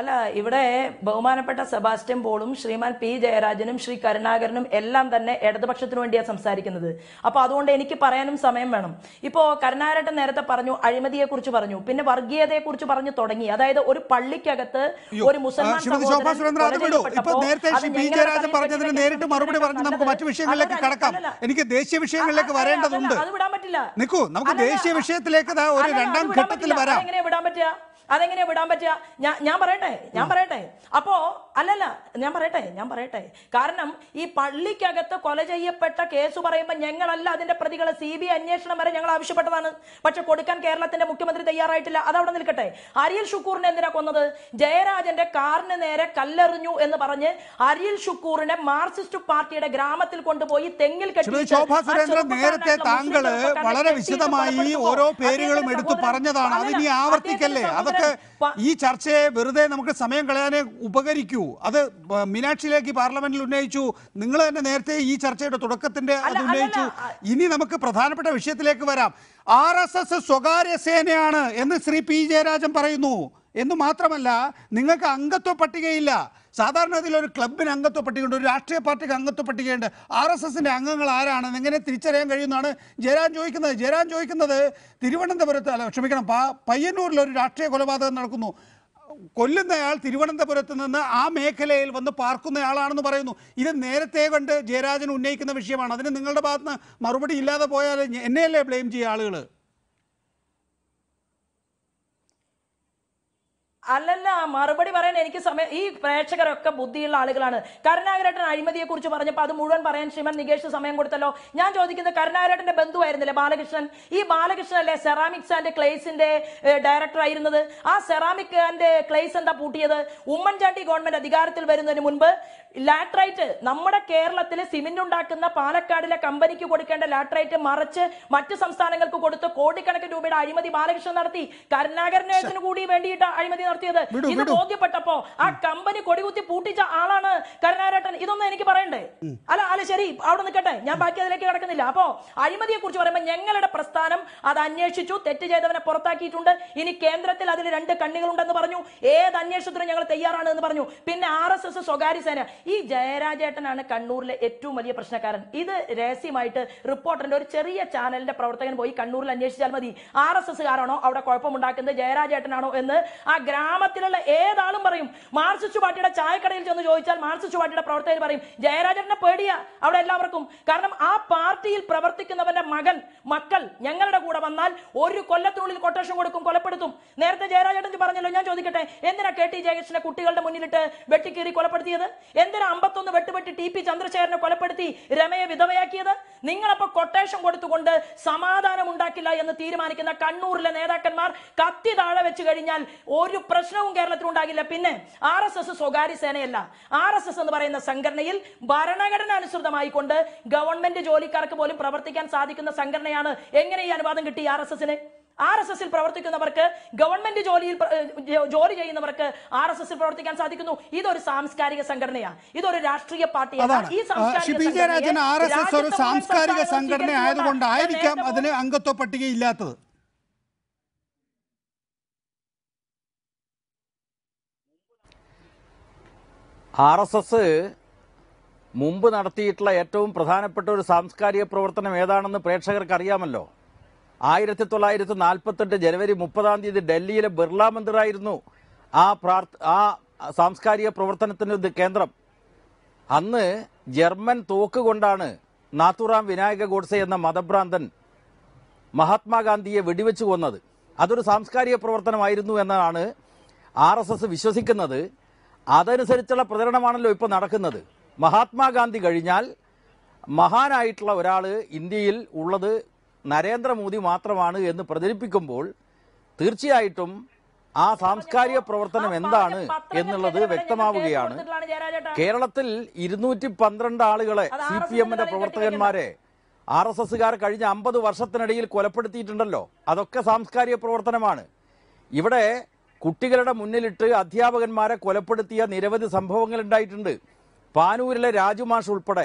അല്ല, ഇവിടെ ബഹുമാനപ്പെട്ട സെബാസ്റ്റ്യൻ പോളും ശ്രീമാൻ പി ജയരാജനും ശ്രീ കരുണാകരനും എല്ലാം തന്നെ ഇടതുപക്ഷത്തിന് വേണ്ടിയാണ് സംസാരിക്കുന്നത്. അപ്പോൾ അതുകൊണ്ട് എനിക്ക് പറയാനും സമയം വേണം. ഇപ്പോൾ കരുണാകരൻ നേരത്തെ പറഞ്ഞു, അഴിമതിയെക്കുറിച്ച് പറഞ്ഞു, പിന്നെ വർഗീയതയെക്കുറിച്ച് പറഞ്ഞു തുടങ്ങി. അതായത് ഒരു പള്ളിക്കകത്ത് ഒരു മുസൽമാൻ എനിക്ക് ദേശീയ വിഷയങ്ങളിലേക്ക് വരേണ്ടതുണ്ട്. അത് വിടാൻ പറ്റില്ല. നിൽക്കൂ, നമുക്ക് ദേശീയ വിഷയത്തിലേക്ക് ഒരു 2-ഘട്ടത്തിൽ വരാം. എങ്ങനെ വിടാൻ പറ്റുക? അതെങ്ങനെ വിടാൻ പറ്റുക? ഞാൻ പറയട്ടെ. അപ്പോ ഞാൻ പറയട്ടെ. കാരണം ഈ പള്ളിക്കകത്ത് കൊല ചെയ്യപ്പെട്ട കേസ് പറയുമ്പോൾ ഞങ്ങളല്ല അതിന്റെ പ്രതികളെ, CBI അന്വേഷണം വരെ ഞങ്ങൾ ആവശ്യപ്പെട്ടതാണ്. പക്ഷെ കൊടുക്കാൻ കേരളത്തിന്റെ മുഖ്യമന്ത്രി തയ്യാറായിട്ടില്ല. അതവിടെ നിൽക്കട്ടെ. അരിയൽ ഷുക്കൂറിനെ എന്തിനാ കൊന്നത്? ജയരാജന്റെ കാറിന് നേരെ കല്ലെറിഞ്ഞു എന്ന് പറഞ്ഞ് അരിയൽ ഷുക്കൂറിനെ മാർക്സിസ്റ്റ് പാർട്ടിയുടെ ഗ്രാമത്തിൽ കൊണ്ടുപോയി തെങ്ങിൽ കെട്ടി. ശോഭാ സുരേന്ദ്രൻ, നേരത്തെ താങ്കള് വളരെ വിശദമായി ഓരോ പേരുകളും എടുത്തു പറഞ്ഞതാണ്, അതിനി ആവർത്തിക്കല്ലേ? ഈ ചർച്ചയെ വെറുതെ നമുക്ക് സമയം കളയാനേ ഉപകരിക്കൂ. അത് മീനാക്ഷിയിലേക്ക് പാർലമെന്റിൽ ഉന്നയിച്ചു, നിങ്ങൾ തന്നെ നേരത്തെ ഈ ചർച്ചയുടെ തുടക്കത്തിന്റെ അത് ഉന്നയിച്ചു. ഇനി നമുക്ക് പ്രധാനപ്പെട്ട വിഷയത്തിലേക്ക് വരാം. RSS സ്വകാര്യ സേനയാണ് എന്ന് ശ്രീ പി ജയരാജൻ പറയുന്നു എന്ന് മാത്രമല്ല, നിങ്ങൾക്ക് അംഗത്വ പട്ടികയില്ല. സാധാരണ ഗതിയിൽ ഒരു ക്ലബിന് അംഗത്വ പട്ടികയുണ്ട്, ഒരു രാഷ്ട്രീയ പാർട്ടിക്ക് അംഗത്വ പട്ടികയുണ്ട്. RSSന്റെ അംഗങ്ങൾ ആരാണെന്ന് എങ്ങനെ തിരിച്ചറിയാൻ കഴിയുമെന്നാണ് ജയരാജൻ ചോദിക്കുന്നത്. ജയരാജൻ ചോദിക്കുന്നത് തിരുവനന്തപുരത്ത്, ക്ഷമിക്കണം, പയ്യന്നൂരിലൊരു രാഷ്ട്രീയ കൊലപാതകം നടക്കുന്നു, കൊല്ലുന്നയാൾ തിരുവനന്തപുരത്ത് നിന്ന് ആ മേഖലയിൽ വന്ന് പാർക്കുന്നയാളാണെന്ന് പറയുന്നു. ഇത് നേരത്തെ കണ്ട് ജയരാജൻ ഉന്നയിക്കുന്ന വിഷയമാണ്. അതിന് നിങ്ങളുടെ ഭാഗത്ത് മറുപടി ഇല്ലാതെ പോയാൽ എന്നെയല്ലേ ബ്ലെയിം ചെയ്യുക ആളുകൾ? അല്ലല്ല, മറുപടി പറയാൻ എനിക്ക് സമയം. ഈ പ്രേക്ഷകരൊക്കെ ബുദ്ധിയുള്ള ആളുകളാണ്. കരുണാകരേട്ടൻ അഴിമതിയെ കുറിച്ച് പറഞ്ഞപ്പോൾ അത് മുഴുവൻ പറയാൻ ശ്രീമൻ നികേഷ് സമയം കൊടുത്തല്ലോ. ഞാൻ ചോദിക്കുന്നത്, കരുണാകരേട്ടന്റെ ബന്ധുവായിരുന്നില്ലേ ബാലകൃഷ്ണൻ? ഈ ബാലകൃഷ്ണൻ അല്ലേ സെറാമിക്സ് ആൻഡ് ക്ലേസിന്റെ ഡയറക്ടർ ആയിരുന്നത്? ആ സെറാമിക് ആൻഡ് ക്ലേസ് എന്താ പൂട്ടിയത്? ഉമ്മൻചാണ്ടി ഗവൺമെന്റ് അധികാരത്തിൽ വരുന്നതിന് മുൻപ് ലാട്രൈറ്റ്, നമ്മുടെ കേരളത്തിലെ സിമെന്റ് ഉണ്ടാക്കുന്ന പാലക്കാടിലെ കമ്പനിക്ക് കൊടുക്കേണ്ട ലാട്രൈറ്റ് മറിച്ച് മറ്റ് സംസ്ഥാനങ്ങൾക്ക് കൊടുത്ത് കോടിക്കണക്കിന് രൂപയുടെ അഴിമതി ബാലകൃഷ്ണൻ നടത്തി. കരുണാകരന് കൂടി വേണ്ടിയിട്ട് അഴിമതി നടത്തിയത്. ഇത് ബോധ്യപ്പെട്ടപ്പോ ആ കമ്പനി കൊടികുത്തി പൂട്ടിച്ച ആളാണ് കരുണാകരേട്ടൻ. ഇതൊന്നും എനിക്ക് പറയണ്ടേ? അല്ല അല്ല, ശരി, അവിടെ നിൽക്കട്ടെ, ഞാൻ ബാക്കി അതിലേക്ക് കിടക്കുന്നില്ല. അപ്പോ അഴിമതിയെ കുറിച്ച് പറയുമ്പോൾ ഞങ്ങളുടെ പ്രസ്ഥാനം അത് അന്വേഷിച്ചു, തെറ്റ് ചെയ്തവനെ പുറത്താക്കിയിട്ടുണ്ട്. ഇനി കേന്ദ്രത്തിൽ അതിൽ രണ്ട് കണ്ണികളുണ്ടെന്ന് പറഞ്ഞു, ഏത് അന്വേഷണത്തിനും ഞങ്ങൾ തയ്യാറാണ് എന്ന് പറഞ്ഞു. പിന്നെ RSS സ്വകാര്യ സേന, ഈ ജയരാജേട്ടനാണ് കണ്ണൂരിലെ ഏറ്റവും വലിയ പ്രശ്നക്കാരൻ. ഇത് രഹസ്യമായിട്ട് റിപ്പോർട്ടറിന്റെ ഒരു ചെറിയ ചാനലിന്റെ പ്രവർത്തകൻ പോയി കണ്ണൂരിൽ അന്വേഷിച്ചാൽ മതി. RSSകാരാണോ അവിടെ കുഴപ്പമുണ്ടാക്കുന്നത്, ജയരാജേട്ടനാണോ എന്ന് ആ ഗ്രാമത്തിലുള്ള ഏതാളും പറയും. മാർക്സിസ്റ്റ് പാർട്ടിയുടെ ചായക്കടയിൽ ചെന്ന് ചോദിച്ചാൽ മാർക്സിസ്റ്റ് പാർട്ടിയുടെ പ്രവർത്തകർ പറയും ജയരാജേട്ടനെ പേടിയാ അവിടെ എല്ലാവർക്കും. കാരണം ആ പാർട്ടിയിൽ പ്രവർത്തിക്കുന്നവന്റെ മക്കൾ ഞങ്ങളുടെ കൂടെ വന്നാൽ ഒരു കൊല്ലത്തിനുള്ളിൽ കൊട്ടേഷൻ കൊടുക്കും, കൊലപ്പെടുത്തും. നേരത്തെ ജയരാജേട്ടൻ പറഞ്ഞല്ലോ. ഞാൻ ചോദിക്കട്ടെ, എന്തിനാ KT ജയകൃഷ്ണനെ കുട്ടികളുടെ മുന്നിലിട്ട് വെട്ടിക്കേറി കൊലപ്പെടുത്തിയത്? എന്തിനാ 51 വെട്ടുപെട്ടി TP ചന്ദ്രശേഖരനെ കൊലപ്പെടുത്തി രമയെ വിധവയാക്കിയത്? നിങ്ങളപ്പോ കൊട്ടേഷൻ കൊടുത്തുകൊണ്ട് സമാധാനം ഉണ്ടാക്കില്ല എന്ന് തീരുമാനിക്കുന്ന കണ്ണൂരിലെ നേതാക്കന്മാർ കത്തി താഴെ വെച്ച് കഴിഞ്ഞാൽ ഒരു പ്രശ്നവും കേരളത്തിൽ ഉണ്ടാകില്ല. പിന്നെ RSS സ്വകാര്യ സേനയല്ല. RSS എന്ന് പറയുന്ന സംഘടനയിൽ ഭരണഘടന അനുസൃതമായിക്കൊണ്ട് ഗവൺമെന്റ് ജോലിക്കാർക്ക് പോലും പ്രവർത്തിക്കാൻ സാധിക്കുന്ന സംഘടനയാണ്. എങ്ങനെ ഈ അനുവാദം കിട്ടി RSSന്? RSSൽ പ്രവർത്തിക്കുന്നവർക്ക്, ഗവൺമെന്റ് ജോലി ചെയ്യുന്നവർക്ക് RSSൽ പ്രവർത്തിക്കാൻ സാധിക്കുന്നു. ഇതൊരു സാംസ്കാരിക സംഘടനയാണ്, ഇതൊരു രാഷ്ട്രീയ പാർട്ടിയാണ്. ഈ സാംസ്കാരിക സംഘടന ആയതുകൊണ്ടായിരിക്കാം അതിന് അംഗത്വ പട്ടികയില്ലാത്തത്. RSS മുമ്പ് നടത്തിയിട്ടുള്ള ഏറ്റവും പ്രധാനപ്പെട്ട ഒരു സാംസ്കാരിക പ്രവർത്തനം ഏതാണെന്ന് പ്രേക്ഷകർക്ക് അറിയാമല്ലോ. 1948 ജനുവരി 30 ഡൽഹിയിലെ ബിർള മന്ദിറായിരുന്നു ആ സാംസ്കാരിക പ്രവർത്തനത്തിന് കേന്ദ്രം. അന്ന് ജർമ്മൻ തോക്ക് കൊണ്ടാണ് നാഥുറാം വിനായക ഗോഡ്സെ എന്ന മതഭ്രാന്തൻ മഹാത്മാഗാന്ധിയെ വെടിവെച്ച് കൊന്നത്. അതൊരു സാംസ്കാരിക പ്രവർത്തനമായിരുന്നു എന്നാണ് RSS വിശ്വസിക്കുന്നത്. അതനുസരിച്ചുള്ള പ്രചരണമാണല്ലോ ഇപ്പോൾ നടക്കുന്നത്. മഹാത്മാഗാന്ധി കഴിഞ്ഞാൽ മഹാനായിട്ടുള്ള ഒരാൾ ഇന്ത്യയിൽ ഉള്ളത് നരേന്ദ്രമോദി മാത്രമാണ് എന്ന് പ്രചരിപ്പിക്കുമ്പോൾ തീർച്ചയായിട്ടും ആ സാംസ്കാരിക പ്രവർത്തനം എന്താണ് എന്നുള്ളത് വ്യക്തമാവുകയാണ്. കേരളത്തിൽ 212 ആളുകളെ CPM പ്രവർത്തകന്മാരെ RSSകാർ കഴിഞ്ഞ 50 വർഷത്തിനിടയിൽ കൊലപ്പെടുത്തിയിട്ടുണ്ടല്ലോ. അതൊക്കെ സാംസ്കാരിക പ്രവർത്തനമാണ്. ഇവിടെ കുട്ടികളുടെ മുന്നിലിട്ട് അധ്യാപകന്മാരെ കൊലപ്പെടുത്തിയ നിരവധി സംഭവങ്ങൾ ഉണ്ടായിട്ടുണ്ട്. പാനൂരിലെ രാജുമാഷ് ഉൾപ്പെടെ,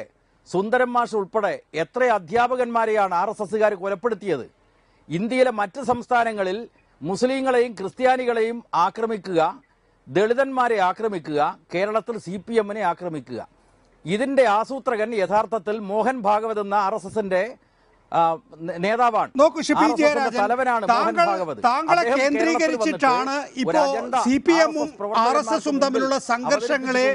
സുന്ദരം മാഷ് ഉൾപ്പെടെ എത്ര അധ്യാപകന്മാരെയാണ് RSSകാർ കൊലപ്പെടുത്തിയത്? ഇന്ത്യയിലെ മറ്റ് സംസ്ഥാനങ്ങളിൽ മുസ്ലിങ്ങളെയും ക്രിസ്ത്യാനികളെയും ആക്രമിക്കുക, ദളിതന്മാരെ ആക്രമിക്കുക, കേരളത്തിൽ CPM ആക്രമിക്കുക. ഇതിൻ്റെ ആസൂത്രകൻ യഥാർത്ഥത്തിൽ മോഹൻ ഭാഗവത് എന്ന RSSന്റെ നേതാവാണ്. നോക്കൂ ഷിബി ജയരാജൻ, താങ്കളെ കേന്ദ്രീകരിച്ചിട്ടാണ് ഇപ്പോ CPM-ഉം RSS-ഉം തമ്മിലുള്ള സംഘർഷങ്ങളെ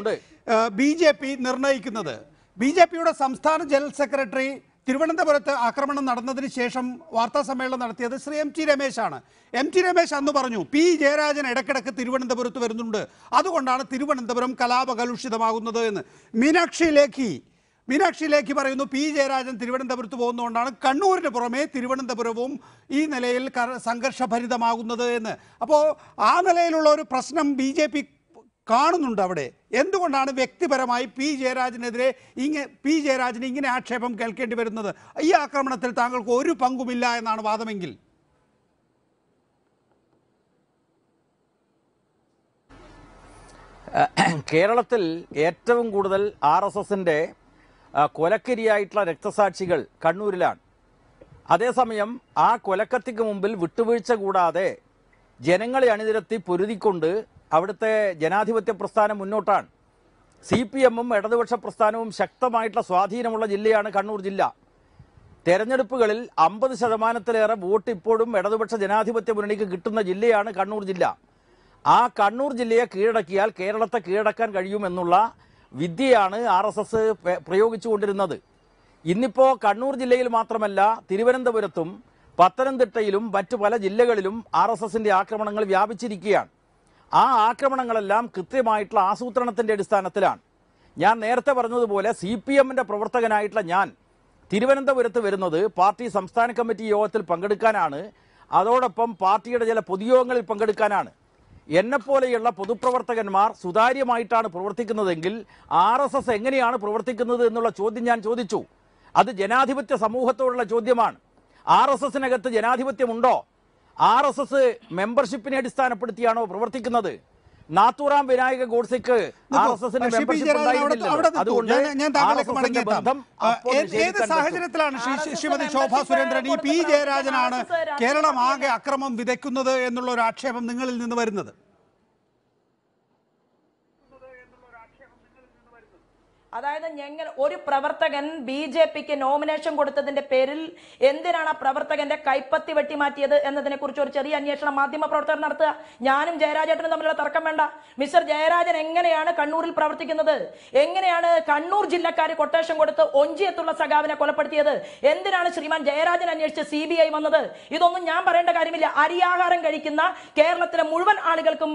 BJP നിർണയിക്കുന്നത്. BJP-യുടെ സംസ്ഥാന ജനറൽ സെക്രട്ടറി തിരുവനന്തപുരത്ത് ആക്രമണം നടന്നതിന് ശേഷം വാർത്താ സമ്മേളനം നടത്തിയത് ശ്രീ MT രമേശാണ്. MT രമേശ് അന്ന് പറഞ്ഞു PJ ജയരാജൻ ഇടയ്ക്കിടയ്ക്ക് തിരുവനന്തപുരത്ത് വരുന്നുണ്ട്, അതുകൊണ്ടാണ് തിരുവനന്തപുരം കലാപകലുഷിതമാകുന്നത് എന്ന്. മീനാക്ഷി ലേഖി പറയുന്നു PJ ജയരാജൻ തിരുവനന്തപുരത്ത് പോകുന്നതുകൊണ്ടാണ് കണ്ണൂരിന് പുറമേ തിരുവനന്തപുരവും ഈ നിലയിൽ സംഘർഷഭരിതമാകുന്നത് എന്ന്. അപ്പോൾ ആ നിലയിലുള്ള ഒരു പ്രശ്നം BJP കാണുന്നുണ്ട് അവിടെ. എന്തുകൊണ്ടാണ് വ്യക്തിപരമായി PJ ജയരാജനെതിരെ PJ ജയരാജന് ഇങ്ങനെ ആക്ഷേപം കേൾക്കേണ്ടി വരുന്നത്? ഈ ആക്രമണത്തിൽ താങ്കൾക്ക് ഒരു പങ്കുമില്ല എന്നാണ് വാദമെങ്കിൽ കേരളത്തിൽ ഏറ്റവും കൂടുതൽ ആർഎസ്എസിന്റെ കൊലക്കരിയായിട്ടുള്ള രക്തസാക്ഷികൾ കണ്ണൂരിലാണ്. അതേസമയം ആ കൊലക്കത്തിക്ക് മുമ്പിൽ വിട്ടുവീഴ്ച കൂടാതെ ജനങ്ങളെ അണിനിരത്തി പൊരുതിക്കൊണ്ട് അവിടുത്തെ ജനാധിപത്യ പ്രസ്ഥാനം മുന്നോട്ടാണ്. സിപിഎമ്മും ഇടതുപക്ഷ പ്രസ്ഥാനവും ശക്തമായിട്ടുള്ള സ്വാധീനമുള്ള ജില്ലയാണ് കണ്ണൂർ ജില്ല. തെരഞ്ഞെടുപ്പുകളിൽ 50%-ലേറെ വോട്ട് ഇപ്പോഴും ഇടതുപക്ഷ ജനാധിപത്യ മുന്നണിക്ക് കിട്ടുന്ന ജില്ലയാണ് കണ്ണൂർ ജില്ല. ആ കണ്ണൂർ ജില്ലയെ കീഴടക്കിയാൽ കേരളത്തെ കീഴടക്കാൻ കഴിയുമെന്നുള്ള വിദ്യയാണ് ആർഎസ്എസ് പ്രയോഗിച്ചുകൊണ്ടിരുന്നത്. ഇന്നിപ്പോൾ കണ്ണൂർ ജില്ലയിൽ മാത്രമല്ല, തിരുവനന്തപുരത്തും പത്തനംതിട്ടയിലും മറ്റു പല ജില്ലകളിലും ആർഎസ്എസിന്റെ ആക്രമണങ്ങൾ വ്യാപിച്ചിരിക്കുകയാണ്. ആ ആക്രമണങ്ങളെല്ലാം കൃത്യമായിട്ടുള്ള ആസൂത്രണത്തിന്റെ അടിസ്ഥാനത്തിലാണ്. ഞാൻ നേരത്തെ പറഞ്ഞതുപോലെ സിപിഎമ്മിന്റെ പ്രവർത്തകനായിട്ടുള്ള ഞാൻ തിരുവനന്തപുരത്ത് വരുന്നത് പാർട്ടി സംസ്ഥാന കമ്മിറ്റി യോഗത്തിൽ പങ്കെടുക്കാനാണ്, അതോടൊപ്പം പാർട്ടിയുടെ ചില പൊതുയോഗങ്ങളിൽ പങ്കെടുക്കാനാണ്. എന്നെപ്പോലെയുള്ള പൊതുപ്രവർത്തകന്മാർ സുതാര്യമായിട്ടാണ് പ്രവർത്തിക്കുന്നതെങ്കിൽ ആർ എസ് എസ് എങ്ങനെയാണ് പ്രവർത്തിക്കുന്നത് എന്നുള്ള ചോദ്യം ഞാൻ ചോദിച്ചു. അത് ജനാധിപത്യ സമൂഹത്തോടുള്ള ചോദ്യമാണ്. ആർ എസ് എസിനകത്ത് ജനാധിപത്യമുണ്ടോ? ആർ എസ് എസ് മെമ്പർഷിപ്പിനെ അടിസ്ഥാനപ്പെടുത്തിയാണോ പ്രവർത്തിക്കുന്നത്? നാത്തൂറാം വിനായക ഗോഡ്സെക്ക് ആർ എസ് എസിന്റെ ജയരാജനാണ് കേരളം ആകെ അക്രമം വിതയ്ക്കുന്നത് എന്നുള്ള ഒരു ആക്ഷേപം നിങ്ങളിൽ നിന്ന് വരുന്നത്. അതായത് ഞങ്ങൾ ഒരു പ്രവർത്തകൻ BJPക്ക് നോമിനേഷൻ കൊടുത്തതിന്റെ പേരിൽ എന്തിനാണ് ആ പ്രവർത്തകന്റെ കൈപ്പത്തി വെട്ടി മാറ്റിയത് എന്നതിനെ കുറിച്ച് ഒരു ചെറിയ അന്വേഷണം മാധ്യമ പ്രവർത്തകർ നടത്തുക. ഞാനും ജയരാജേട്ടനും തമ്മിലുള്ള തർക്കം വേണ്ട. മിസ്റ്റർ ജയരാജൻ എങ്ങനെയാണ് കണ്ണൂരിൽ പ്രവർത്തിക്കുന്നത്? എങ്ങനെയാണ് കണ്ണൂർ ജില്ലക്കാർ കൊട്ടേഷൻ കൊടുത്ത് ഒഞ്ചിയത്തുള്ള സഖാവിനെ കൊലപ്പെടുത്തിയത്? എന്തിനാണ് ശ്രീമാൻ ജയരാജൻ അന്വേഷിച്ച് CBI വന്നത്? ഇതൊന്നും ഞാൻ പറയേണ്ട കാര്യമില്ല. അരിയാഹാരം കഴിക്കുന്ന കേരളത്തിലെ മുഴുവൻ ആളുകൾക്കും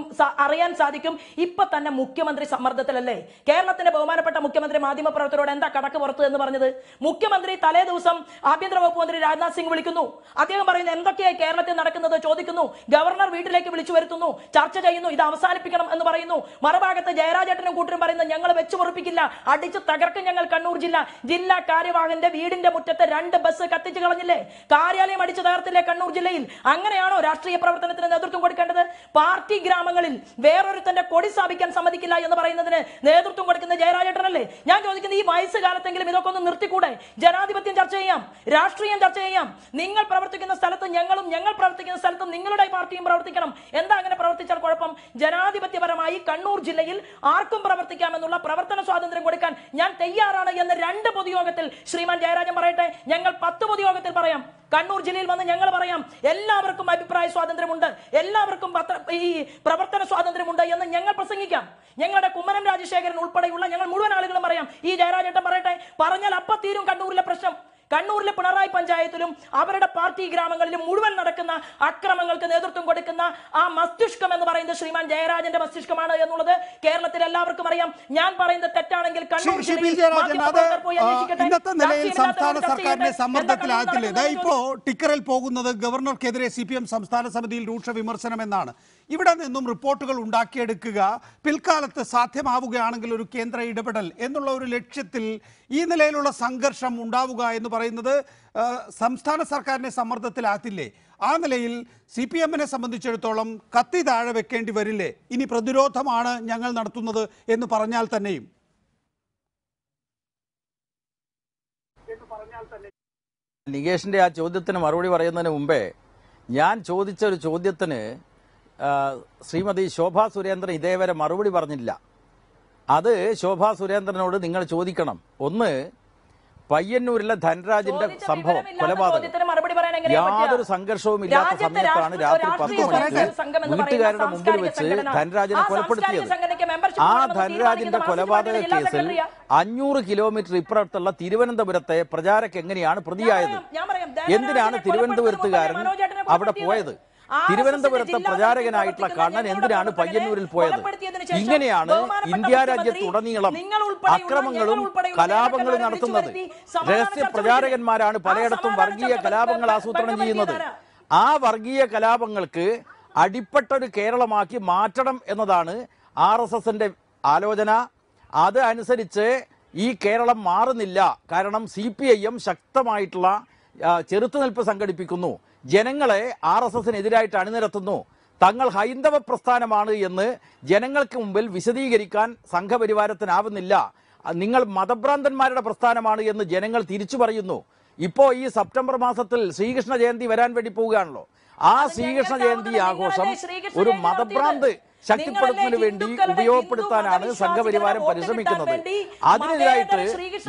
അറിയാൻ സാധിക്കും. ഇപ്പൊ തന്നെ മുഖ്യമന്ത്രി സമ്മർദ്ദത്തിലല്ലേ? കേരളത്തിന്റെ ബഹുമാനപ്പെട്ട മുഖ്യമന്ത്രി മാധ്യമ പ്രവർത്തകരോട് എന്താ കടക്ക് പുറത്ത് എന്ന് പറഞ്ഞത്? മുഖ്യമന്ത്രി തലേ ദിവസം ആഭ്യന്തര വകുപ്പ് മന്ത്രി രാജ്നാഥ് സിംഗ് വിളിക്കുന്നു. അദ്ദേഹം പറയുന്നത് എന്തൊക്കെയായി കേരളത്തിൽ നടക്കുന്നത് ചോദിക്കുന്നു. ഗവർണർ വീട്ടിലേക്ക് വിളിച്ചു വരുത്തുന്നു, ചർച്ച ചെയ്യുന്നു, ഇത് അവസാനിപ്പിക്കണം എന്ന് പറയുന്നു. മറുഭാഗത്ത് ജയരാജേട്ടനും കൂട്ടരും പറയുന്നത് ഞങ്ങൾ വെച്ചു പൊറുപ്പിക്കില്ല, അടിച്ചു തകർക്കും ഞങ്ങൾ കണ്ണൂർ ജില്ല. ജില്ലാ കാര്യവാഹന്റെ വീടിന്റെ മുറ്റത്ത് 2 ബസ് കത്തിച്ചു കളഞ്ഞില്ലേ? കാര്യാലയം അടിച്ചു തകർത്തില്ലേ കണ്ണൂർ ജില്ലയിൽ? അങ്ങനെയാണോ രാഷ്ട്രീയ പ്രവർത്തനത്തിന് നേതൃത്വം കൊടുക്കേണ്ടത്? പാർട്ടി ഗ്രാമങ്ങളിൽ വേറൊരുത്തന്റെ കൊടി സ്ഥാപിക്കാൻ സമ്മതിക്കില്ല എന്ന് പറയുന്നതിന് നേതൃത്വം കൊടുക്കുന്ന ജയരാജേട്ടനല്ലേ? ഞാൻ ചോദിക്കുന്നത് ഈ വയസ്സുകാലത്തെങ്കിലും ഇതൊക്കെ ഒന്ന് നിർത്തിക്കൂടെ? ജനാധിപത്യം ചർച്ച ചെയ്യാം, രാഷ്ട്രീയം ചർച്ച ചെയ്യാം. നിങ്ങൾ പ്രവർത്തിക്കുന്ന സ്ഥലത്ത് ഞങ്ങളും ഞങ്ങൾ പ്രവർത്തിക്കുന്ന സ്ഥലത്ത് നിങ്ങളുടെ പാർട്ടിയും പ്രവർത്തിക്കണം. എന്താ അങ്ങനെ പ്രവർത്തിച്ചാൽ കുഴപ്പം? ജനാധിപത്യപരമായി കണ്ണൂർ ജില്ലയിൽ ആർക്കും പ്രവർത്തിക്കാമെന്നുള്ള പ്രവർത്തന സ്വാതന്ത്ര്യം കൊടുക്കാൻ ഞാൻ തയ്യാറാണ് എന്ന് 2 പൊതുയോഗത്തിൽ ശ്രീമാൻ ജയരാജൻ പറയട്ടെ. ഞങ്ങൾ 10 പൊതുയോഗത്തിൽ പറയാം. കണ്ണൂർ ജില്ലയിൽ വന്ന് ഞങ്ങൾ പറയാം എല്ലാവർക്കും അഭിപ്രായ സ്വാതന്ത്ര്യമുണ്ട്, എല്ലാവർക്കും ഈ പ്രവർത്തന സ്വാതന്ത്ര്യമുണ്ട് എന്ന് ഞങ്ങൾ പ്രസംഗിക്കാം. ഞങ്ങളുടെ കുമ്മനം രാജശേഖരൻ ഉൾപ്പെടെയുള്ള ഞങ്ങൾ മുഴുവൻ ആളുകളും പറയാം. ഈ ജയരാജേട്ടൻ പറയട്ടെ, പറഞ്ഞാൽ അപ്പം തീരും കണ്ണൂരിലെ പ്രശ്നം. കണ്ണൂരിലെ പിണറായി പഞ്ചായത്തിലും അവരുടെ പാർട്ടി ഗ്രാമങ്ങളിലും മുഴുവൻ നടക്കുന്ന അക്രമങ്ങൾക്ക് നേതൃത്വം കൊടുക്കുന്ന ആ മസ്തിഷ്കം എന്ന് പറയുന്നത് ശ്രീമാൻ ജയരാജന്റെ മസ്തിഷ്കമാണ് എന്നുള്ളത് കേരളത്തിൽ എല്ലാവർക്കും അറിയാം. ഞാൻ പറയുന്നത് തെറ്റാണെങ്കിൽ കണ്ണൂർ ജില്ലയിൽ ഇപ്പോ ടിക്കറിൽ പോകുന്നത് ഗവർണർക്കെതിരെ CPM സംസ്ഥാന സമിതിയിൽ രൂക്ഷ വിമർശനം എന്നാണ്. ഇവിടെ നിന്നും റിപ്പോർട്ടുകൾ ഉണ്ടാക്കിയെടുക്കുക, പിൽക്കാലത്ത് സാധ്യമാവുകയാണെങ്കിൽ ഒരു കേന്ദ്ര ഇടപെടൽ എന്നുള്ള ഒരു ലക്ഷ്യത്തിൽ ഈ നിലയിലുള്ള സംഘർഷം ഉണ്ടാവുക എന്ന് പറയുന്നത് സംസ്ഥാന സർക്കാരിനെ സമ്മർദ്ദത്തിലാത്തില്ലേ? ആ നിലയിൽ CPMനെ സംബന്ധിച്ചിടത്തോളം കത്തി താഴെ വെക്കേണ്ടി വരില്ലേ? ഇനി പ്രതിരോധമാണ് ഞങ്ങൾ നടത്തുന്നത് എന്ന് പറഞ്ഞാൽ തന്നെയും നികേഷിന്റെ ആ ചോദ്യത്തിന് മറുപടി പറയുന്നതിന് മുമ്പേ ഞാൻ ചോദിച്ച ഒരു ചോദ്യത്തിന് ശ്രീമതി ശോഭാ സുരേന്ദ്രൻ ഇതേവരെ മറുപടി പറഞ്ഞില്ല. അത് ശോഭാ സുരേന്ദ്രനോട് നിങ്ങൾ ചോദിക്കണം. ഒന്ന്, പയ്യന്നൂരിലെ ധനരാജിന്റെ സംഭവം, കൊലപാതകം, യാതൊരു സംഘർഷവും ഇല്ലാത്ത സമയത്താണ് രാത്രി 10 മണിക്ക് വീട്ടുകാരുടെ മുമ്പിൽ വെച്ച് ധനരാജിനെ കൊലപ്പെടുത്തിയത്. ആ ധനരാജിന്റെ കൊലപാതക കേസിൽ 500 കിലോമീറ്റർ ഇപ്പുറത്തുള്ള തിരുവനന്തപുരത്തെ പ്രചാരക് എങ്ങനെയാണ് പ്രതിയായത്? എന്തിനാണ് തിരുവനന്തപുരത്തുകാരൻ അവിടെ പോയത്? തിരുവനന്തപുരത്തെ പ്രചാരകനായിട്ടുള്ള കണ്ണൻ എന്തിനാണ് പയ്യന്നൂരിൽ പോയത്? ഇങ്ങനെയാണ് ഇന്ത്യ രാജ്യത്തുടനീളം അക്രമങ്ങളും കലാപങ്ങളും നടത്തുന്നത്. രഹസ്യ പ്രചാരകന്മാരാണ് പലയിടത്തും വർഗീയ കലാപങ്ങൾ ആസൂത്രണം ചെയ്യുന്നത്. ആ വർഗീയ കലാപങ്ങൾക്ക് അടിപ്പെട്ടൊരു കേരളമാക്കി മാറ്റണം എന്നതാണ് ആർഎസ്എസിന്റെ ആലോചന. അത് അനുസരിച്ച് ഈ കേരളം മാറുന്നില്ല. കാരണം CPIM ശക്തമായിട്ടുള്ള ചെറുത്തുനിൽപ്പ് സംഘടിപ്പിക്കുന്നു, ജനങ്ങളെ ആർ എസ് എസിനെതിരായിട്ട് അണിനിരത്തുന്നു. തങ്ങൾ ഹൈന്ദവ പ്രസ്ഥാനമാണ് എന്ന് ജനങ്ങൾക്ക് മുമ്പിൽ വിശദീകരിക്കാൻ സംഘപരിവാരത്തിനാവുന്നില്ല. നിങ്ങൾ മതഭ്രാന്തന്മാരുടെ പ്രസ്ഥാനമാണ് എന്ന് ജനങ്ങൾ തിരിച്ചു പറയുന്നു. ഇപ്പോൾ ഈ സെപ്റ്റംബർ മാസത്തിൽ ശ്രീകൃഷ്ണ ജയന്തി വരാൻ വേണ്ടി പോവുകയാണല്ലോ. ആ ശ്രീകൃഷ്ണ ജയന്തി ആഘോഷം ഒരു മതഭ്രാന്ത് ശക്തിപ്പെടുത്തുന്നതിന് വേണ്ടി ഉപയോഗപ്പെടുത്താനാണ് സംഘപരിവാരം പരിശ്രമിക്കുന്നത്. അതിനെതിരായിട്ട്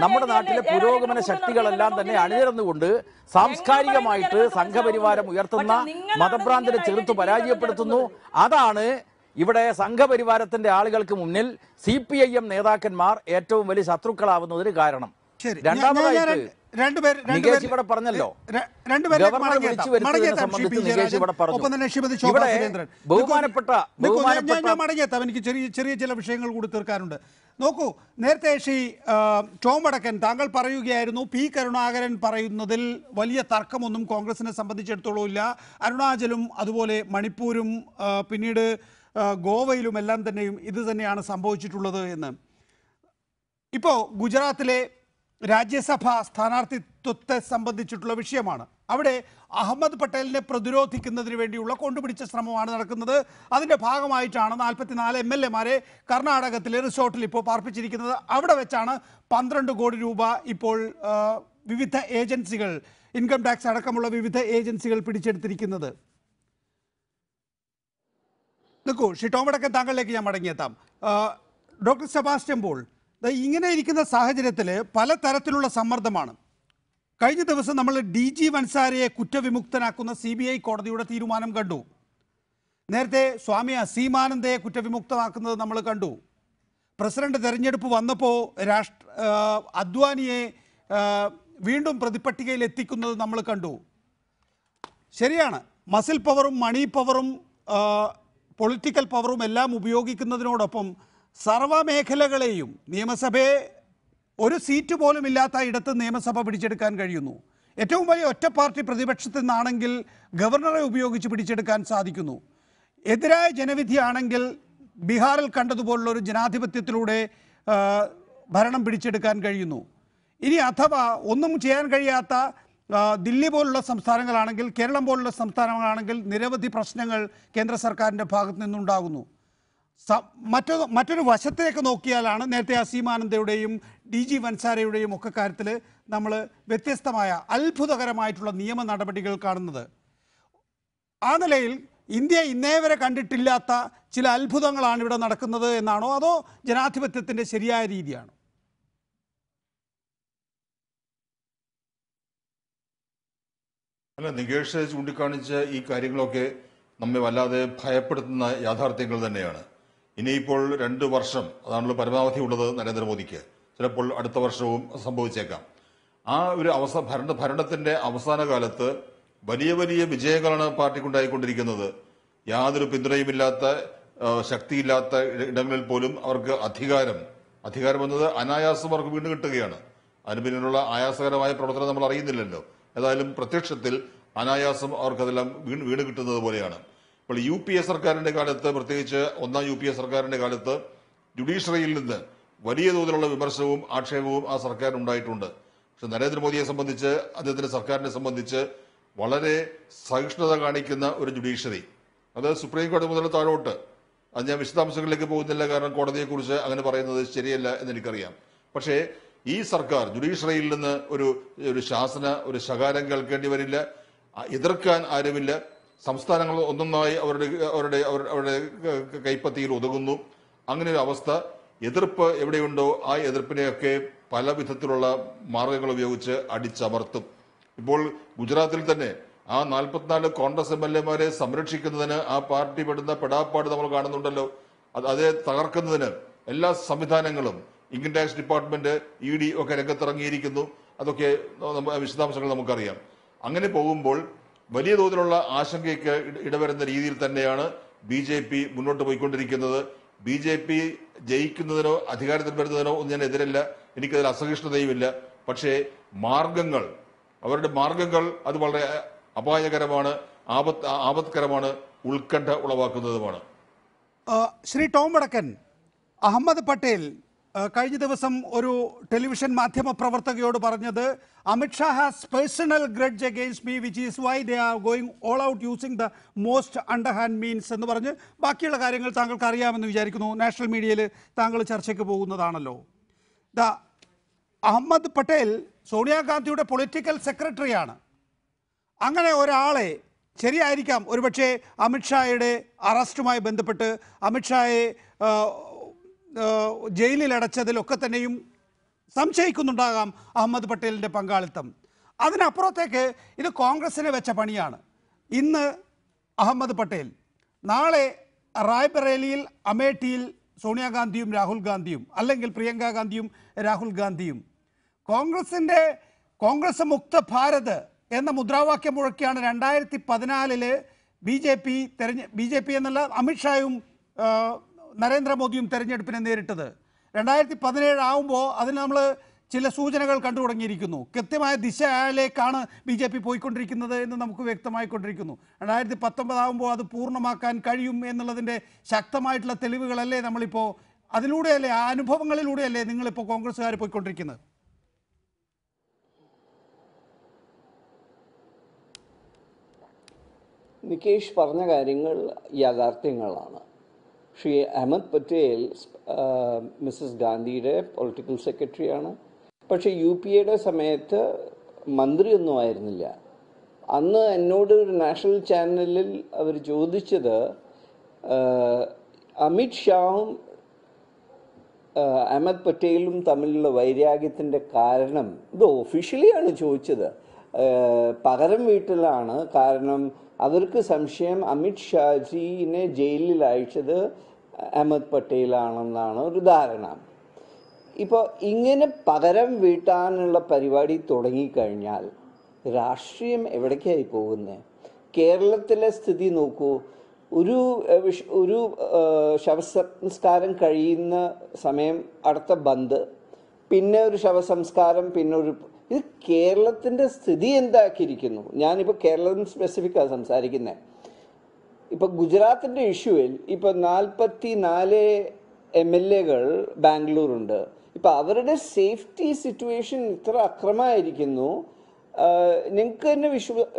നമ്മുടെ നാട്ടിലെ പുരോഗമന ശക്തികളെല്ലാം തന്നെ അണിനിരന്നുകൊണ്ട് സാംസ്കാരികമായിട്ട് സംഘപരിവാരം ഉയർത്തുന്ന മതഭ്രാന്തിനെ ചെറുത്തു പരാജയപ്പെടുത്തുന്നു. അതാണ് ഇവിടെ സംഘപരിവാരത്തിന്റെ ആളുകൾക്ക് മുന്നിൽ CPIM നേതാക്കന്മാർ ഏറ്റവും വലിയ ശത്രുക്കളാവുന്നതിന് കാരണം. രണ്ടാമതായിട്ട് മടങ്ങിയെത്താം, എനിക്ക് ചെറിയ ചില വിഷയങ്ങൾ കൂടി തീർക്കാനുണ്ട്. നോക്കൂ, നേരത്തെ ശ്രീ ടോം വടക്കൻ താങ്കൾ പറയുകയായിരുന്നു P. കരുണാകരൻ പറയുന്നതിൽ വലിയ തർക്കമൊന്നും കോൺഗ്രസിനെ സംബന്ധിച്ചിടത്തോളം ഇല്ല. അരുണാചലും അതുപോലെ മണിപ്പൂരും പിന്നീട് ഗോവയിലും എല്ലാം തന്നെയും ഇത് തന്നെയാണ് സംഭവിച്ചിട്ടുള്ളത് എന്ന്. ഇപ്പോൾ ഗുജറാത്തിലെ രാജ്യസഭാ സ്ഥാനാർത്ഥിത്വത്തെ സംബന്ധിച്ചിട്ടുള്ള വിഷയമാണ്. അവിടെ അഹമ്മദ് പട്ടേലിനെ പ്രതിരോധിക്കുന്നതിന് വേണ്ടിയുള്ള കൊണ്ടുപിടിച്ച ശ്രമമാണ് നടക്കുന്നത്. അതിൻ്റെ ഭാഗമായിട്ടാണ് 44 MLA മാരെ കർണാടകത്തിലെ റിസോർട്ടിൽ ഇപ്പോൾ പാർപ്പിച്ചിരിക്കുന്നത്. അവിടെ വെച്ചാണ് 12 കോടി രൂപ ഇപ്പോൾ വിവിധ ഏജൻസികൾ, ഇൻകം ടാക്സ് അടക്കമുള്ള വിവിധ ഏജൻസികൾ പിടിച്ചെടുത്തിരിക്കുന്നത്. നോക്കൂ ശ്രീ ടോം വടക്കൻ, താങ്കളിലേക്ക് ഞാൻ മടങ്ങിയെത്താം. ഡോക്ടർ സെബാസ്റ്റ്യൻ പോൾ, ഇങ്ങനെ ഇരിക്കുന്ന സാഹചര്യത്തിൽ പല തരത്തിലുള്ള സമ്മർദ്ദമാണ്. കഴിഞ്ഞ ദിവസം നമ്മൾ DG Vansariye കുറ്റവിമുക്തനാക്കുന്ന CBI കോടതിയുടെ തീരുമാനം കണ്ടു. നേരത്തെ സ്വാമി അസീമാനന്ദയെ കുറ്റവിമുക്തനാക്കുന്നത് നമ്മൾ കണ്ടു. പ്രസിഡന്റ് തെരഞ്ഞെടുപ്പ് വന്നപ്പോൾ അദ്വാനിയെ വീണ്ടും പ്രതിപട്ടികയിൽ എത്തിക്കുന്നത് നമ്മൾ കണ്ടു. ശരിയാണ്, മസിൽ പവറും മണി പവറും പൊളിറ്റിക്കൽ പവറും എല്ലാം ഉപയോഗിക്കുന്നതിനോടൊപ്പം സർവമേഖലകളെയും, നിയമസഭയെ ഒരു സീറ്റ് പോലും ഇല്ലാത്ത ഇടത്ത് നിയമസഭ പിടിച്ചെടുക്കാൻ കഴിയുന്നു. ഏറ്റവും വലിയ ഒറ്റ പാർട്ടി പ്രതിപക്ഷത്തിൽ നിന്നാണെങ്കിൽ ഗവർണറെ ഉപയോഗിച്ച് പിടിച്ചെടുക്കാൻ സാധിക്കുന്നു. എതിരായ ജനവിധിയാണെങ്കിൽ ബീഹാറിൽ കണ്ടതുപോലുള്ളൊരു ജനാധിപത്യത്തിലൂടെ ഭരണം പിടിച്ചെടുക്കാൻ കഴിയുന്നു. ഇനി അഥവാ ഒന്നും ചെയ്യാൻ കഴിയാത്ത ദില്ലി പോലുള്ള സംസ്ഥാനങ്ങളാണെങ്കിൽ, കേരളം പോലുള്ള സംസ്ഥാനങ്ങളാണെങ്കിൽ നിരവധി പ്രശ്നങ്ങൾ കേന്ദ്ര സർക്കാരിൻ്റെ ഭാഗത്തു നിന്നുണ്ടാകുന്നു. മറ്റൊരു വശത്തേക്ക് നോക്കിയാലാണ് നേരത്തെ അസീമാനന്ദയുടെയും DG Vansariyeയുടെയും ഒക്കെ കാര്യത്തിൽ നമ്മൾ വ്യത്യസ്തമായ അത്ഭുതകരമായിട്ടുള്ള നിയമ നടപടികൾ കാണുന്നത്. ആ നിലയിൽ ഇന്ത്യ ഇന്നേ വരെ കണ്ടിട്ടില്ലാത്ത ചില അത്ഭുതങ്ങളാണ് ഇവിടെ നടക്കുന്നത് എന്നാണോ, അതോ ജനാധിപത്യത്തിൻ്റെ ശരിയായ രീതിയാണോ? അല്ല, നികേഷ് ചൂണ്ടിക്കാണിച്ച ഈ കാര്യങ്ങളൊക്കെ നമ്മെ വല്ലാതെ ഭയപ്പെടുത്തുന്ന യാഥാർത്ഥ്യങ്ങൾ തന്നെയാണ്. ഇനിയിപ്പോൾ 2 വർഷം, അതാണല്ലോ പരമാവധി ഉള്ളത് നരേന്ദ്രമോദിക്ക്. ചിലപ്പോൾ അടുത്ത വർഷവും സംഭവിച്ചേക്കാം. ആ ഒരു ഭരണത്തിന്റെ അവസാന കാലത്ത് വലിയ വലിയ വിജയങ്ങളാണ് പാർട്ടിക്കുണ്ടായിക്കൊണ്ടിരിക്കുന്നത്. യാതൊരു പിന്തുണയുമില്ലാത്ത, ശക്തിയില്ലാത്ത ഇടങ്ങളിൽ പോലും അവർക്ക് അധികാരം എന്നത് അനായാസം അവർക്ക് വീണ്ടും കിട്ടുകയാണ്. അതിന് പിന്നിലുള്ള ആയാസകരമായ പ്രവർത്തനം നമ്മൾ അറിയുന്നില്ലല്ലോ. ഏതായാലും പ്രത്യക്ഷത്തിൽ അനായാസം അവർക്കതെല്ലാം വീണ് കിട്ടുന്നത് പോലെയാണ്. ഇപ്പോൾ UPA സർക്കാരിന്റെ കാലത്ത്, പ്രത്യേകിച്ച് ഒന്നാം UPA സർക്കാരിന്റെ കാലത്ത് ജുഡീഷ്യറിയിൽ നിന്ന് വലിയ തോതിലുള്ള വിമർശനവും ആക്ഷേപവും ആ സർക്കാരിന് ഉണ്ടായിട്ടുണ്ട്. പക്ഷെ നരേന്ദ്രമോദിയെ സംബന്ധിച്ച്, അദ്ദേഹത്തിന്റെ സർക്കാരിനെ സംബന്ധിച്ച് വളരെ സഹിഷ്ണുത കാണിക്കുന്ന ഒരു ജുഡീഷ്യറി, അത് സുപ്രീം കോടതി മുതൽ താഴോട്ട്. അത് ഞാൻ വിശദാംശങ്ങളിലേക്ക് പോകുന്നില്ല, കാരണം കോടതിയെക്കുറിച്ച് അങ്ങനെ പറയുന്നത് ശരിയല്ല എന്നെനിക്കറിയാം. പക്ഷേ ഈ സർക്കാർ ജുഡീഷ്യറിയിൽ നിന്ന് ഒരു ശകാരം കേൾക്കേണ്ടി വരില്ല, എതിർക്കാൻ ആരുമില്ല. സംസ്ഥാനങ്ങൾ ഒന്നൊന്നായി അവരുടെ കൈപ്പത്തിയിൽ ഒതുങ്ങുന്നു. അങ്ങനെ ഒരു അവസ്ഥ, എതിർപ്പ് എവിടെയുണ്ടോ ആ എതിർപ്പിനെയൊക്കെ പല വിധത്തിലുള്ള മാർഗങ്ങൾ ഉപയോഗിച്ച് അടിച്ചമർത്തും. ഇപ്പോൾ ഗുജറാത്തിൽ തന്നെ ആ 44 കോൺഗ്രസ് MLA മാരെ സംരക്ഷിക്കുന്നതിന് ആ പാർട്ടി പെടുന്ന പെടാപ്പാട് നമ്മൾ കാണുന്നുണ്ടല്ലോ. അതേ തകർക്കുന്നതിന് എല്ലാ സംവിധാനങ്ങളും, ഇൻകം ടാക്സ് ഡിപ്പാർട്ട്മെന്റ്, ED ഒക്കെ രംഗത്തിറങ്ങിയിരിക്കുന്നു. അതൊക്കെ വിശദാംശങ്ങൾ നമുക്കറിയാം. അങ്ങനെ പോകുമ്പോൾ വലിയ തോതിലുള്ള ആശങ്കയ്ക്ക് ഇടവരുന്ന രീതിയിൽ തന്നെയാണ് BJP മുന്നോട്ട് പോയിക്കൊണ്ടിരിക്കുന്നത്. BJP ജയിക്കുന്നതിനോ അധികാരത്തിൽ വരുന്നതിനോ ഒന്നും ഞാൻ എതിരല്ല, എനിക്കതിൽ അസഹിഷ്ണുതയുമില്ല. പക്ഷേ അവരുടെ മാർഗങ്ങൾ അത് വളരെ അപായകരമാണ്, ആപത്കരമാണ്, ഉത്കണ്ഠ ഉളവാക്കുന്നതുമാണ്. ശ്രീ ടോം വടക്കൻ, അഹമ്മദ് പട്ടേൽ കഴിഞ്ഞ ദിവസം ഒരു ടെലിവിഷൻ മാധ്യമ പ്രവർത്തകയോട് പറഞ്ഞത് Amit Shah has personal grudge against me which is why they are going all out using the most underhand means എന്ന് പറഞ്ഞ് ബാക്കിയുള്ള കാര്യങ്ങൾ താങ്കൾക്ക് അറിയാമെന്ന് വിചാരിക്കുന്നു. നാഷണൽ മീഡിയയിൽ താങ്കൾ ചർച്ചയ്ക്ക് പോകുന്നതാണല്ലോ. ദ അഹമ്മദ് പട്ടേൽ സോണിയാഗാന്ധിയുടെ പൊളിറ്റിക്കൽ സെക്രട്ടറിയാണ്. അങ്ങനെ ഒരാളെ ശരിയായിരിക്കാം ഒരുപക്ഷെ അമിത്ഷായുടെ അറസ്റ്റുമായി ബന്ധപ്പെട്ട് അമിത്ഷായെ ജയിലിലടച്ചതിലൊക്കെ തന്നെയും സംശയിക്കുന്നുണ്ടാകാം അഹമ്മദ് പട്ടേലിൻ്റെ പങ്കാളിത്തം. അതിനപ്പുറത്തേക്ക് ഇത് കോൺഗ്രസിനെ വെച്ച പണിയാണ്. ഇന്ന് അഹമ്മദ് പട്ടേൽ, നാളെ റായ്ബറേലിയിൽ അമേഠിയിൽ സോണിയാഗാന്ധിയും രാഹുൽ ഗാന്ധിയും അല്ലെങ്കിൽ പ്രിയങ്കാ ഗാന്ധിയും രാഹുൽ ഗാന്ധിയും കോൺഗ്രസ് മുക്ത ഭാരത് എന്ന മുദ്രാവാക്യം മുഴക്കിയാണ് 2014 ബി ജെ പി എന്നുള്ള അമിത്ഷായും നരേന്ദ്രമോദിയും തെരഞ്ഞെടുപ്പിനെ നേരിട്ടത്. 2017 ആവുമ്പോൾ അതിന് നമ്മൾ ചില സൂചനകൾ കണ്ടു തുടങ്ങിയിരിക്കുന്നു. കൃത്യമായ ദിശയിലേക്കാണ് BJP പോയിക്കൊണ്ടിരിക്കുന്നത് എന്ന് നമുക്ക് വ്യക്തമായിക്കൊണ്ടിരിക്കുന്നു. 2019 ആവുമ്പോൾ അത് പൂർണ്ണമാക്കാൻ കഴിയും എന്നുള്ളതിൻ്റെ ശക്തമായിട്ടുള്ള തെളിവുകളല്ലേ നമ്മളിപ്പോൾ അതിലൂടെയല്ലേ, ആ അനുഭവങ്ങളിലൂടെയല്ലേ നിങ്ങളിപ്പോൾ കോൺഗ്രസ്സുകാർ പോയിക്കൊണ്ടിരിക്കുന്നത്? നികേഷ് പറഞ്ഞ കാര്യങ്ങൾ യാഥാർത്ഥ്യങ്ങളാണ്. ശ്രീ അഹമ്മദ് പട്ടേൽ മിസ്സസ് ഗാന്ധിയുടെ പൊളിറ്റിക്കൽ സെക്രട്ടറിയാണ്. പക്ഷേ UPAയുടെ സമയത്ത് മന്ത്രിയൊന്നും ആയിരുന്നില്ല. അന്ന് എന്നോട് ഒരു നാഷണൽ ചാനലിൽ അവർ ചോദിച്ചത് അമിത് ഷാവും അഹമ്മദ് പട്ടേലും തമ്മിലുള്ള വൈരാഗ്യത്തിൻ്റെ കാരണം. ഇത് ഒഫീഷ്യലിയാണ് ചോദിച്ചത്, പകരം വീട്ടിലാണ്. കാരണം അവർക്ക് സംശയം അമിത് ഷാജീനെ ജയിലിൽ അയച്ചത് അഹമ്മദ് പട്ടേലാണെന്നാണ് ഒരു ധാരണ. ഇപ്പോൾ ഇങ്ങനെ പകരം വീട്ടാനുള്ള പരിപാടി തുടങ്ങിക്കഴിഞ്ഞാൽ രാഷ്ട്രീയം എവിടേക്കായി പോകുന്നത്? കേരളത്തിലെ സ്ഥിതി നോക്കൂ. ഒരു ശവസംസ്കാരം കഴിയുന്ന സമയം അടുത്ത ബന്ദ്, പിന്നെ ഒരു ശവസംസ്കാരം, പിന്നെ ഒരു ഇത് കേരളത്തിൻ്റെ സ്ഥിതി എന്താക്കിയിരിക്കുന്നു. ഞാനിപ്പോൾ കേരളം സ്പെസിഫിക്കാണ് സംസാരിക്കുന്നത്. ഇപ്പോൾ ഗുജറാത്തിൻ്റെ ഇഷ്യൂവിൽ ഇപ്പോൾ 44 MLAകൾ ബാംഗ്ലൂരുണ്ട്. ഇപ്പോൾ അവരുടെ സേഫ്റ്റി സിറ്റുവേഷൻ ഇത്ര അക്രമമായിരിക്കുന്നു, നിങ്ങൾക്ക് തന്നെ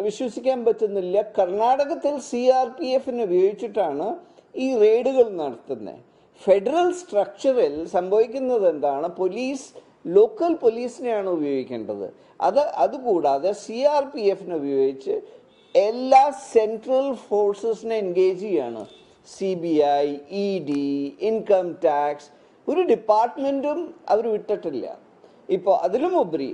വിശ്വസിക്കാൻ പറ്റുന്നില്ല. കർണാടകത്തിൽ CRPFനെ ഉപയോഗിച്ചിട്ടാണ് ഈ റെയ്ഡുകൾ നടത്തുന്നത്. ഫെഡറൽ സ്ട്രക്ചറിൽ സംഭവിക്കുന്നത് എന്താണ്? പോലീസ്, ലോക്കൽ പോലീസിനെയാണ് ഉപയോഗിക്കേണ്ടത്. അതുകൂടാതെ CRPFനെ ഉപയോഗിച്ച് എല്ലാ സെൻട്രൽ ഫോഴ്സസിനെ എൻഗേജ് ചെയ്യാണ്. CBI, ED, ഇൻകം ടാക്സ്, ഒരു ഡിപ്പാർട്ട്മെൻറ്റും അവർ വിട്ടിട്ടില്ല. ഇപ്പോൾ അതിലുമുപരി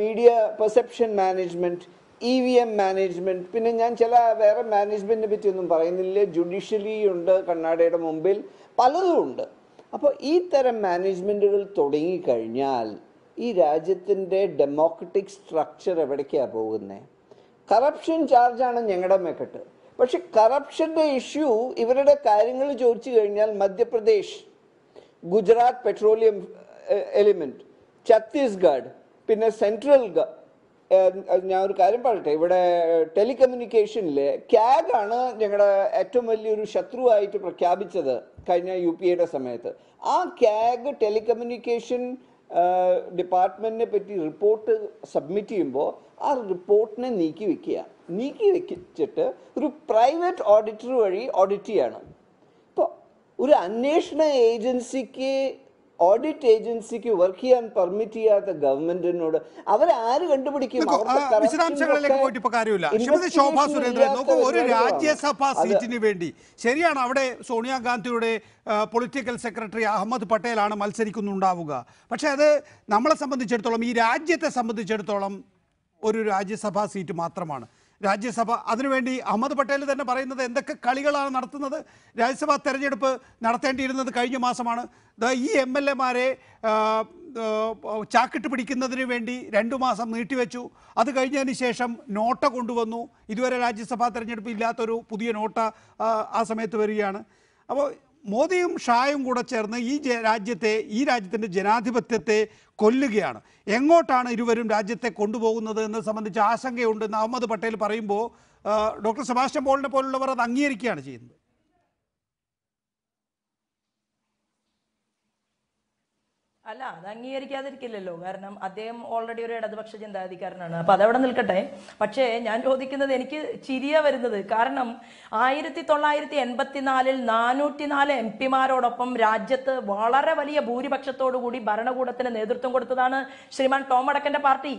media perception management, EVM management, പിന്നെ ഞാൻ ചില വേറെ മാനേജ്മെൻറ്റിനെ പറ്റിയൊന്നും പറയുന്നില്ല. ജുഡീഷ്യറി ഉണ്ട് കർണാടകയുടെ മുമ്പിൽ, പലതും ഉണ്ട്. അപ്പോൾ ഈ തരം മാനേജ്മെൻറ്റുകൾ തുടങ്ങിക്കഴിഞ്ഞാൽ ഈ രാജ്യത്തിൻ്റെ ഡെമോക്രറ്റിക് സ്ട്രക്ചർ എവിടേക്കാണ് പോകുന്നത്? കറപ്ഷൻ ചാർജാണ് ഞങ്ങളുടെ മെക്കെട്ട്. പക്ഷെ കറപ്ഷൻ്റെ ഇഷ്യൂ ഇവരുടെ കാര്യങ്ങൾ ചോദിച്ചു കഴിഞ്ഞാൽ മധ്യപ്രദേശ്, ഗുജറാത്ത് പെട്രോളിയം എലിമെൻറ്റ്, ഛത്തീസ്ഗഡ്, പിന്നെ സെൻട്രൽ. ഞാൻ ഒരു കാര്യം പറയട്ടെ, ഇവിടെ ടെലികമ്മ്യൂണിക്കേഷനിൽ ക്യാഗാണ് ഞങ്ങളുടെ ഏറ്റവും വലിയൊരു ശത്രുവായിട്ട് പ്രഖ്യാപിച്ചത് കഴിഞ്ഞ UPAയുടെ സമയത്ത്. ആ ക്യാഗ് ടെലികമ്മ്യൂണിക്കേഷൻ ഡിപ്പാർട്ട്മെൻറ്റിനെ പറ്റി റിപ്പോർട്ട് സബ്മിറ്റ് ചെയ്യുമ്പോൾ ആ റിപ്പോർട്ടിനെ നീക്കി വെച്ചിട്ട് ഒരു പ്രൈവറ്റ് ഓഡിറ്റർ വഴി ഓഡിറ്റ് ചെയ്യാണ്. ഇപ്പോൾ ഒരു അന്വേഷണ ഏജൻസിക്ക്, ഓഡിറ്റ് ഏജൻസിക്ക് വർക്ക് ചെയ്യാൻ പെർമിറ്റ് ചെയ്യാത്ത ഗവൺമെന്റിനോട് അവരാര് കണ്ടുപിടിക്കും? വിശദാംശങ്ങളിലേക്ക് പോയിട്ട് ഇപ്പോൾ കാര്യമില്ല. ശ്രീമതി ശോഭാ സുരേന്ദ്രൻ, നോക്കൂ, ഒരു രാജ്യസഭാ സീറ്റിന് വേണ്ടി, ശരിയാണ്, അവിടെ സോണിയാഗാന്ധിയുടെ പൊളിറ്റിക്കൽ സെക്രട്ടറി അഹമ്മദ് പട്ടേലാണ് മത്സരിക്കുന്നുണ്ടാവുക. പക്ഷേ അത് നമ്മളെ സംബന്ധിച്ചിടത്തോളം, ഈ രാജ്യത്തെ സംബന്ധിച്ചിടത്തോളം ഒരു രാജ്യസഭാ സീറ്റ് മാത്രമാണ്. രാജ്യസഭ, അതിനുവേണ്ടി അഹമ്മദ് പട്ടേൽ തന്നെ പറയുന്നത് എന്തൊക്കെ കളികളാണ് നടത്തുന്നത്. രാജ്യസഭാ തെരഞ്ഞെടുപ്പ് നടത്തേണ്ടിയിരുന്നത് കഴിഞ്ഞ മാസമാണ്. ഈ MLAമാരെ ചാക്കിട്ട് പിടിക്കുന്നതിന് വേണ്ടി 2 മാസം നീട്ടിവെച്ചു. അത് കഴിഞ്ഞതിന് ശേഷം നോട്ട കൊണ്ടുവന്നു. ഇതുവരെ രാജ്യസഭാ തെരഞ്ഞെടുപ്പ് ഇല്ലാത്തൊരു പുതിയ നോട്ട ആ സമയത്ത് വരികയാണ്. അപ്പോൾ മോദിയും ഷായും കൂടെ ചേർന്ന് ഈ രാജ്യത്തിൻ്റെ ജനാധിപത്യത്തെ കൊല്ലുകയാണ്. എങ്ങോട്ടാണ് ഇരുവരും രാജ്യത്തെ കൊണ്ടുപോകുന്നത് എന്നത് സംബന്ധിച്ച് ആശങ്കയുണ്ടെന്ന് അഹമ്മദ് പട്ടേൽ പറയുമ്പോൾ ഡോക്ടർ സെബാസ്റ്റ്യൻ പോളിനെ പോലുള്ളവർ അത് അംഗീകരിക്കുകയാണ് ചെയ്യുന്നത്. അല്ല, അത് അംഗീകരിക്കാതിരിക്കില്ലല്ലോ. കാരണം അദ്ദേഹം ഓൾറെഡി ഒരു ഇടതുപക്ഷ ചിന്താഗതിക്കാരനാണ്. അപ്പം അതവിടെ നിൽക്കട്ടെ. പക്ഷേ ഞാൻ ചോദിക്കുന്നത്, എനിക്ക് ചിരിയ വരുന്നത്, കാരണം 1984-ൽ 404 MP മാരോടൊപ്പം രാജ്യത്ത് വളരെ വലിയ ഭൂരിപക്ഷത്തോടുകൂടി ഭരണകൂടത്തിന് നേതൃത്വം കൊടുത്തതാണ് ശ്രീമാൻ ടോം അടക്കൻ്റെ പാർട്ടി.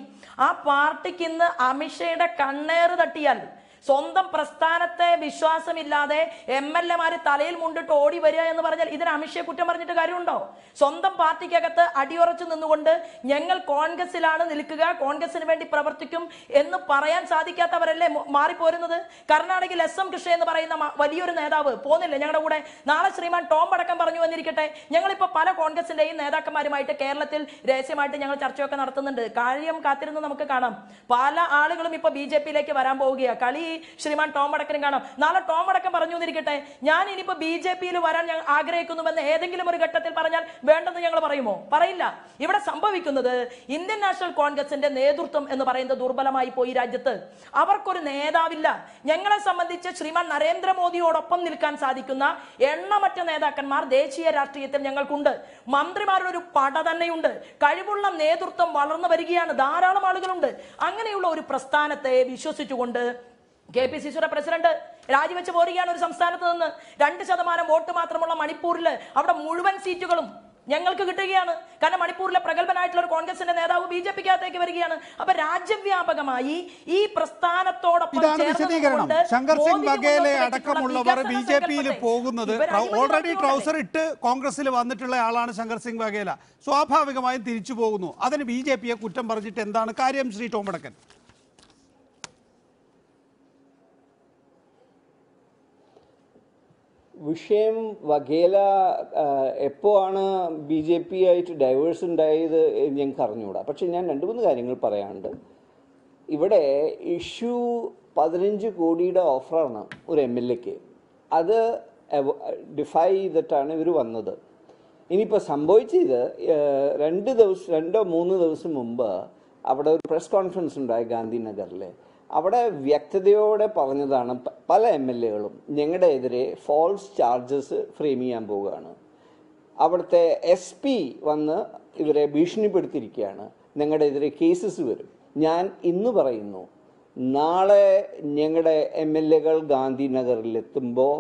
ആ പാർട്ടിക്ക് ഇന്ന് അമിത്ഷയുടെ കണ്ണേറ് തട്ടിയാൽ സ്വന്തം പ്രസ്ഥാനത്തെ വിശ്വാസമില്ലാതെ MLA മാര് തലയിൽ മുണ്ടിട്ട് ഓടി വരിക എന്ന് പറഞ്ഞാൽ ഇതിന് അമിത്ഷയെ കുറ്റം പറഞ്ഞിട്ട് കാര്യമുണ്ടോ? സ്വന്തം പാർട്ടിക്കകത്ത് അടിയുറച്ചു നിന്നുകൊണ്ട് ഞങ്ങൾ കോൺഗ്രസിലാണ് നിൽക്കുക, കോൺഗ്രസിന് വേണ്ടി പ്രവർത്തിക്കും എന്ന് പറയാൻ സാധിക്കാത്തവരല്ലേ മാറിപ്പോരുന്നത്? കർണാടകയിൽ SM കൃഷ്ണ എന്ന് പറയുന്ന വലിയൊരു നേതാവ് പോന്നില്ല ഞങ്ങളുടെ കൂടെ. നാളെ ശ്രീമാൻ ടോം അടക്കം പറഞ്ഞു വന്നിരിക്കട്ടെ, ഞങ്ങളിപ്പോൾ പല കോൺഗ്രസിന്റെയും നേതാക്കന്മാരുമായിട്ട് കേരളത്തിൽ രഹസ്യമായിട്ട് ഞങ്ങൾ ചർച്ചയൊക്കെ നടത്തുന്നുണ്ട്. കാര്യം കാത്തിരുന്ന് നമുക്ക് കാണാം. പല ആളുകളും ഇപ്പൊ BJP യിലേക്ക് വരാൻ പോവുകയാണ്. കളി ശ്രീമാൻ ടോം അടക്കനും കാണാം. നാളെ ടോം അടക്കം പറഞ്ഞു എന്നിരിക്കട്ടെ, ഞാൻ ഇനിയിപ്പോ BJP യിൽ വരാൻ ഞങ്ങൾ ആഗ്രഹിക്കുന്നുവെന്ന് ഏതെങ്കിലും ഒരു ഘട്ടത്തിൽ പറഞ്ഞാൽ വേണ്ടെന്ന് ഞങ്ങൾ പറയുമോ? പറയില്ല. ഇവിടെ സംഭവിക്കുന്നത് ഇന്ത്യൻ നാഷണൽ കോൺഗ്രസിന്റെ നേതൃത്വം എന്ന് പറയുന്നത് ദുർബലമായി പോയി രാജ്യത്ത്. അവർക്കൊരു നേതാവില്ല. ഞങ്ങളെ സംബന്ധിച്ച് ശ്രീമാൻ നരേന്ദ്രമോദിയോടൊപ്പം നിൽക്കാൻ സാധിക്കുന്ന എണ്ണമറ്റ നേതാക്കന്മാർ ദേശീയ രാഷ്ട്രീയത്തിൽ ഞങ്ങൾക്കുണ്ട്. മന്ത്രിമാരുടെ ഒരു പട തന്നെയുണ്ട്. കഴിവുള്ള നേതൃത്വം വളർന്നു വരികയാണ്. ധാരാളം ആളുകളുണ്ട്. അങ്ങനെയുള്ള ഒരു പ്രസ്ഥാനത്തെ വിശ്വസിച്ചുകൊണ്ട് KPCCയുടെ പ്രസിഡന്റ് രാജിവെച്ച് പോരുകയാണ് ഒരു സംസ്ഥാനത്ത് നിന്ന്. 2% വോട്ട് മാത്രമുള്ള മണിപ്പൂരിൽ അവിടെ മുഴുവൻ സീറ്റുകളും ഞങ്ങൾക്ക് കിട്ടുകയാണ്. കാരണം മണിപ്പൂരിലെ പ്രഗത്ഭനായിട്ടുള്ള ഒരു കോൺഗ്രസിന്റെ നേതാവ് BJP ക്കകത്തേക്ക് വരികയാണ്. അപ്പൊ രാജ്യവ്യാപകമായി ഈ പ്രസ്ഥാനത്തോടൊപ്പം ശങ്കർ സിംഗ് വഗേലെ അടക്കമുള്ളവർ BJP യിൽ പോകുന്നത്, ഓൾറെഡി ട്രൗസർ ഇട്ട് കോൺഗ്രസിൽ വന്നിട്ടുള്ള ആളാണ് ശങ്കർ സിംഗ് വഗേല, സ്വാഭാവികമായും തിരിച്ചു പോകുന്നു. അതിന് BJP യെ കുറ്റം പറഞ്ഞിട്ട് എന്താണ് കാര്യം ശ്രീ ടോം അടക്കൻ? വിഷയം വഗേല എപ്പോഴാണ് BJP ആയിട്ട് ഡൈവേഴ്സ് ഉണ്ടായത് ഞങ്ങൾക്ക് അറിഞ്ഞുകൂടാ. പക്ഷേ ഞാൻ 2-3 കാര്യങ്ങൾ പറയാനുണ്ട്. ഇവിടെ ഇഷ്യൂ 15 കോടിയുടെ ഓഫറാണ് ഒരു MLA ക്ക്. അത് ഡിഫൈ ചെയ്തിട്ടാണ് ഇവർ വന്നത്. ഇനിയിപ്പോൾ സംഭവിച്ചത് 2-3 ദിവസം മുമ്പ് അവിടെ ഒരു പ്രസ് കോൺഫറൻസ് ഉണ്ടായി ഗാന്ധിനഗറിൽ. അവിടെ വ്യക്തതയോടെ പറഞ്ഞതാണ് പല MLA കളും ഞങ്ങളുടെ എതിരെ ഫോൾസ് ചാർജസ് ഫ്രെയിം ചെയ്യാൻ പോവുകയാണ്. അവിടുത്തെ SP വന്ന് ഇവരെ ഭീഷണിപ്പെടുത്തിയിരിക്കുകയാണ്. ഞങ്ങളുടെ എതിരെ കേസസ് വരും. ഞാൻ ഇന്ന് പറയുന്നു, നാളെ ഞങ്ങളുടെ MLA കൾ ഗാന്ധിനഗറിലെത്തുമ്പോൾ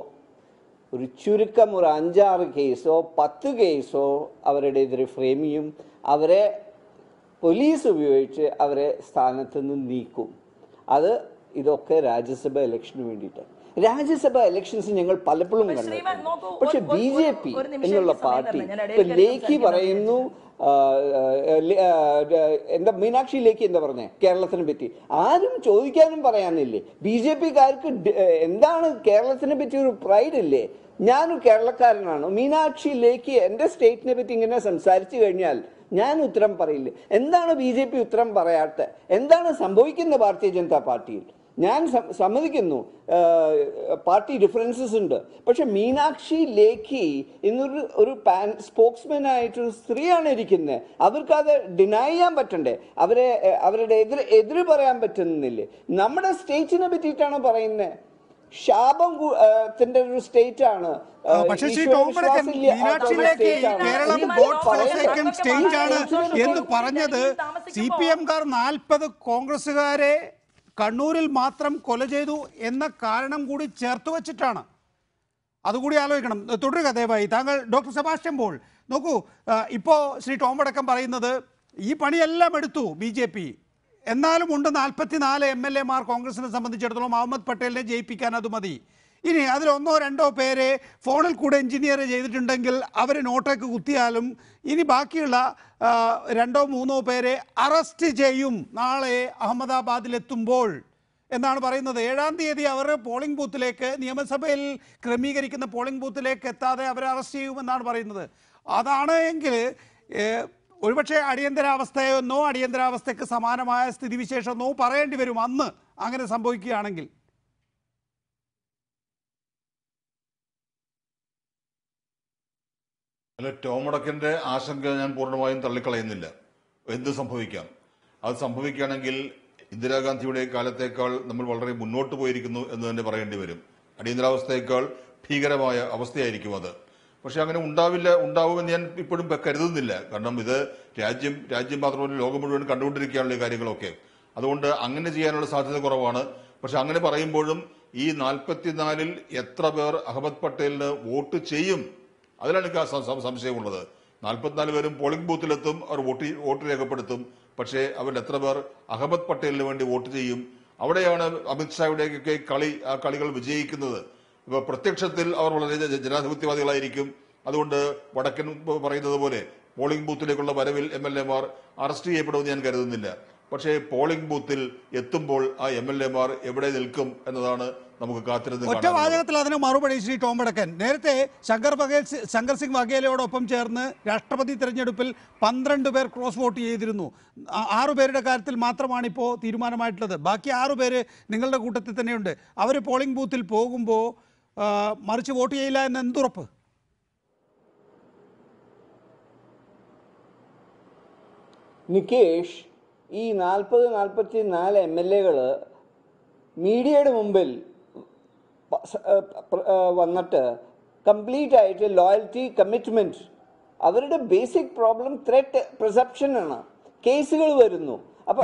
ഒരു ചുരുക്കം ഒരു 5-6 കേസോ 10 കേസോ അവരുടെ എതിരെ ഫ്രെയിം ചെയ്യും. അവരെ പോലീസ് ഉപയോഗിച്ച് അവരെ സ്ഥാനത്ത് നിന്ന് നീക്കും. അത് ഇതൊക്കെ രാജ്യസഭ ഇലക്ഷന് വേണ്ടിയിട്ടാണ്. രാജ്യസഭ ഇലക്ഷൻസ് ഞങ്ങൾ പലപ്പോഴും കണ്ടു. പക്ഷെ BJP എന്നുള്ള പാർട്ടി ഇപ്പം ലേഖി പറയുന്നു, എന്താ മീനാക്ഷി ലേഖി എന്താ പറഞ്ഞത് കേരളത്തിനെ പറ്റി? ആരും ചോദിക്കാനും പറയാനില്ലേ? BJP കാർക്ക് എന്താണ് കേരളത്തിനെ പറ്റി ഒരു പ്രൈഡ് ഇല്ലേ? ഞാനൊരു കേരളക്കാരനാണ്. മീനാക്ഷി ലേഖി എൻ്റെ സ്റ്റേറ്റിനെ പറ്റി ഇങ്ങനെ സംസാരിച്ചു കഴിഞ്ഞാൽ ഞാൻ ഉത്തരം പറയില്ല. എന്താണ് BJP ഉത്തരം പറയാത്ത? എന്താണ് സംഭവിക്കുന്നത് ഭാരതീയ ജനതാ പാർട്ടിയിൽ? ഞാൻ സമ്മതിക്കുന്നു, പാർട്ടി ഡിഫറൻസസ് ഉണ്ട്. പക്ഷെ മീനാക്ഷി ലേഖി ഇന്നൊരു സ്പോക്സ്മാൻ ആയിട്ടൊരു സ്ത്രീയാണ് ഇരിക്കുന്നത്. അവർക്കത് ഡിനൈ ചെയ്യാൻ പറ്റണ്ടേ? അവരുടെ എതിര് പറയാൻ പറ്റുന്നില്ലേ? നമ്മുടെ സ്റ്റേറ്റിനെ പറ്റിയിട്ടാണ് പറയുന്നത്. ശാപത്തിന്റെ ഒരു സ്റ്റേറ്റ് ആണ്. പക്ഷേ കേരളം ഗോഡ് ഫോർസേക്കൻ സ്റ്റേറ്റ് ആണ് എന്ന് പറഞ്ഞത് CPM കാർ 40 കോൺഗ്രസുകാരെ കണ്ണൂരിൽ മാത്രം കൊല ചെയ്തു എന്ന കാരണം കൂടി ചേർത്ത് വെച്ചിട്ടാണ്. അതുകൂടി ആലോചിക്കണം. തുടരുക ദയവായി. താങ്കൾ ഡോക്ടർ സെബാസ്റ്റ്യൻ പോൾ. നോക്കൂ, ഇപ്പോൾ ശ്രീ ടോം അടക്കം പറയുന്നത് ഈ പണിയെല്ലാം എടുത്തു BJP, എന്നാലും ഉണ്ട് 44 MLA മാർ കോൺഗ്രസിനെ സംബന്ധിച്ചിടത്തോളം അഹമ്മദ് പട്ടേലിനെ ജയിപ്പിക്കാൻ അത് മതി. ഇനി അതിൽ 1-2 പേരെ ഫോണിൽ കൂടെ എഞ്ചിനീയർ ചെയ്തിട്ടുണ്ടെങ്കിൽ അവർ നോട്ടേക്ക് കുത്തിയാലും ഇനി ബാക്കിയുള്ള 2-3 പേരെ അറസ്റ്റ് ചെയ്യും നാളെ അഹമ്മദാബാദിലെത്തുമ്പോൾ എന്നാണ് പറയുന്നത്. 7-ാം തീയതി അവർ പോളിംഗ് ബൂത്തിലേക്ക്, നിയമസഭയിൽ ക്രമീകരിക്കുന്ന പോളിംഗ് ബൂത്തിലേക്ക് എത്താതെ അവരെ അറസ്റ്റ് ചെയ്യുമെന്നാണ് പറയുന്നത്. അതാണ് എങ്കിൽ ഒരുപക്ഷെ അടിയന്തരാവസ്ഥയെന്നോ അടിയന്തരാവസ്ഥയ്ക്ക് സമാനമായ സ്ഥിതിവിശേഷമെന്നോ പറയേണ്ടി വരും അന്ന് അങ്ങനെ സംഭവിക്കുകയാണെങ്കിൽ. അല്ല, ടോം അടക്കൻ്റെ ആശങ്ക ഞാൻ പൂർണ്ണമായും തള്ളിക്കളയുന്നില്ല. എന്ത് സംഭവിക്കാം? അത് സംഭവിക്കുകയാണെങ്കിൽ ഇന്ദിരാഗാന്ധിയുടെ കാലത്തേക്കാൾ നമ്മൾ വളരെ മുന്നോട്ട് പോയിരിക്കുന്നു എന്ന് തന്നെ പറയേണ്ടി വരും. അടിയന്തരാവസ്ഥയേക്കാൾ ഭീകരമായ അവസ്ഥയായിരിക്കും അത്. പക്ഷേ അങ്ങനെ ഉണ്ടാവില്ല, ഉണ്ടാവുമെന്ന് ഞാൻ ഇപ്പോഴും കരുതുന്നില്ല. കാരണം ഇത് രാജ്യം രാജ്യം മാത്രമല്ല ലോകം മുഴുവൻ കണ്ടുകൊണ്ടിരിക്കുകയാണല്ലോ ഈ കാര്യങ്ങളൊക്കെ. അതുകൊണ്ട് അങ്ങനെ ചെയ്യാനുള്ള സാധ്യത കുറവാണ്. പക്ഷെ അങ്ങനെ പറയുമ്പോഴും ഈ 44-ൽ എത്ര പേർ അഹമ്മദ് പട്ടേലിന് വോട്ട് ചെയ്യും അതിലാണ് എനിക്ക് സംശയമുള്ളത്. 44 പേരും പോളിംഗ് ബൂത്തിലെത്തും, അവർ വോട്ട് രേഖപ്പെടുത്തും. പക്ഷേ അവരിൽ എത്ര പേർ അഹമ്മദ് പട്ടേലിന് വേണ്ടി വോട്ട് ചെയ്യും? അവിടെയാണ് അമിത്ഷായുടെയൊക്കെ കളികൾ വിജയിക്കുന്നത്. ഇപ്പൊ പ്രത്യക്ഷത്തിൽ അവർ വളരെ ജനാധിപത്യവാദികളായിരിക്കും. അതുകൊണ്ട് വടക്കൻ പറയുന്നത് പോലെ പോളിംഗ് ബൂത്തിലേക്കുള്ള വരവിൽ എംഎൽഎമാർ അറസ്റ്റ് ചെയ്യപ്പെടുമെന്ന് ഞാൻ കരുതുന്നില്ല. പക്ഷേ പോളിംഗ് ബൂത്തിൽ എത്തുമ്പോൾ ആ എംഎൽഎമാർ എവിടെ നിൽക്കും എന്നതാണ് നമുക്ക് കാത്തിരുന്ന് ഒറ്റ വാചകത്തിൽ അതിന് മറുപടി. ശ്രീ ടോം വടക്കൻ നേരത്തെ ശങ്കർ സിംഗ് വഗേലയോടൊപ്പം ചേർന്ന് രാഷ്ട്രപതി തെരഞ്ഞെടുപ്പിൽ 12 പേർ ക്രോസ് വോട്ട് ചെയ്തിരുന്നു. 6 പേരുടെ കാര്യത്തിൽ മാത്രമാണ് ഇപ്പോൾ തീരുമാനമായിട്ടുള്ളത്. ബാക്കി 6 പേര് നിങ്ങളുടെ കൂട്ടത്തിൽ തന്നെയുണ്ട്. അവർ പോളിംഗ് ബൂത്തിൽ പോകുമ്പോൾ മറിച്ച് വോട്ട് ചെയ്യില്ല എന്ന് എന്തുറപ്പ്? നികേഷ്, ഈ 40-44 MLA മീഡിയയുടെ മുമ്പിൽ വന്നിട്ട് കംപ്ലീറ്റ് ആയിട്ട് ലോയൽറ്റി കമ്മിറ്റ്മെൻറ്റ്, അവരുടെ ബേസിക് പ്രോബ്ലം ത്രെറ്റ് പെർസെപ്ഷൻ ആണ്. കേസുകൾ വരുന്നു. അപ്പോൾ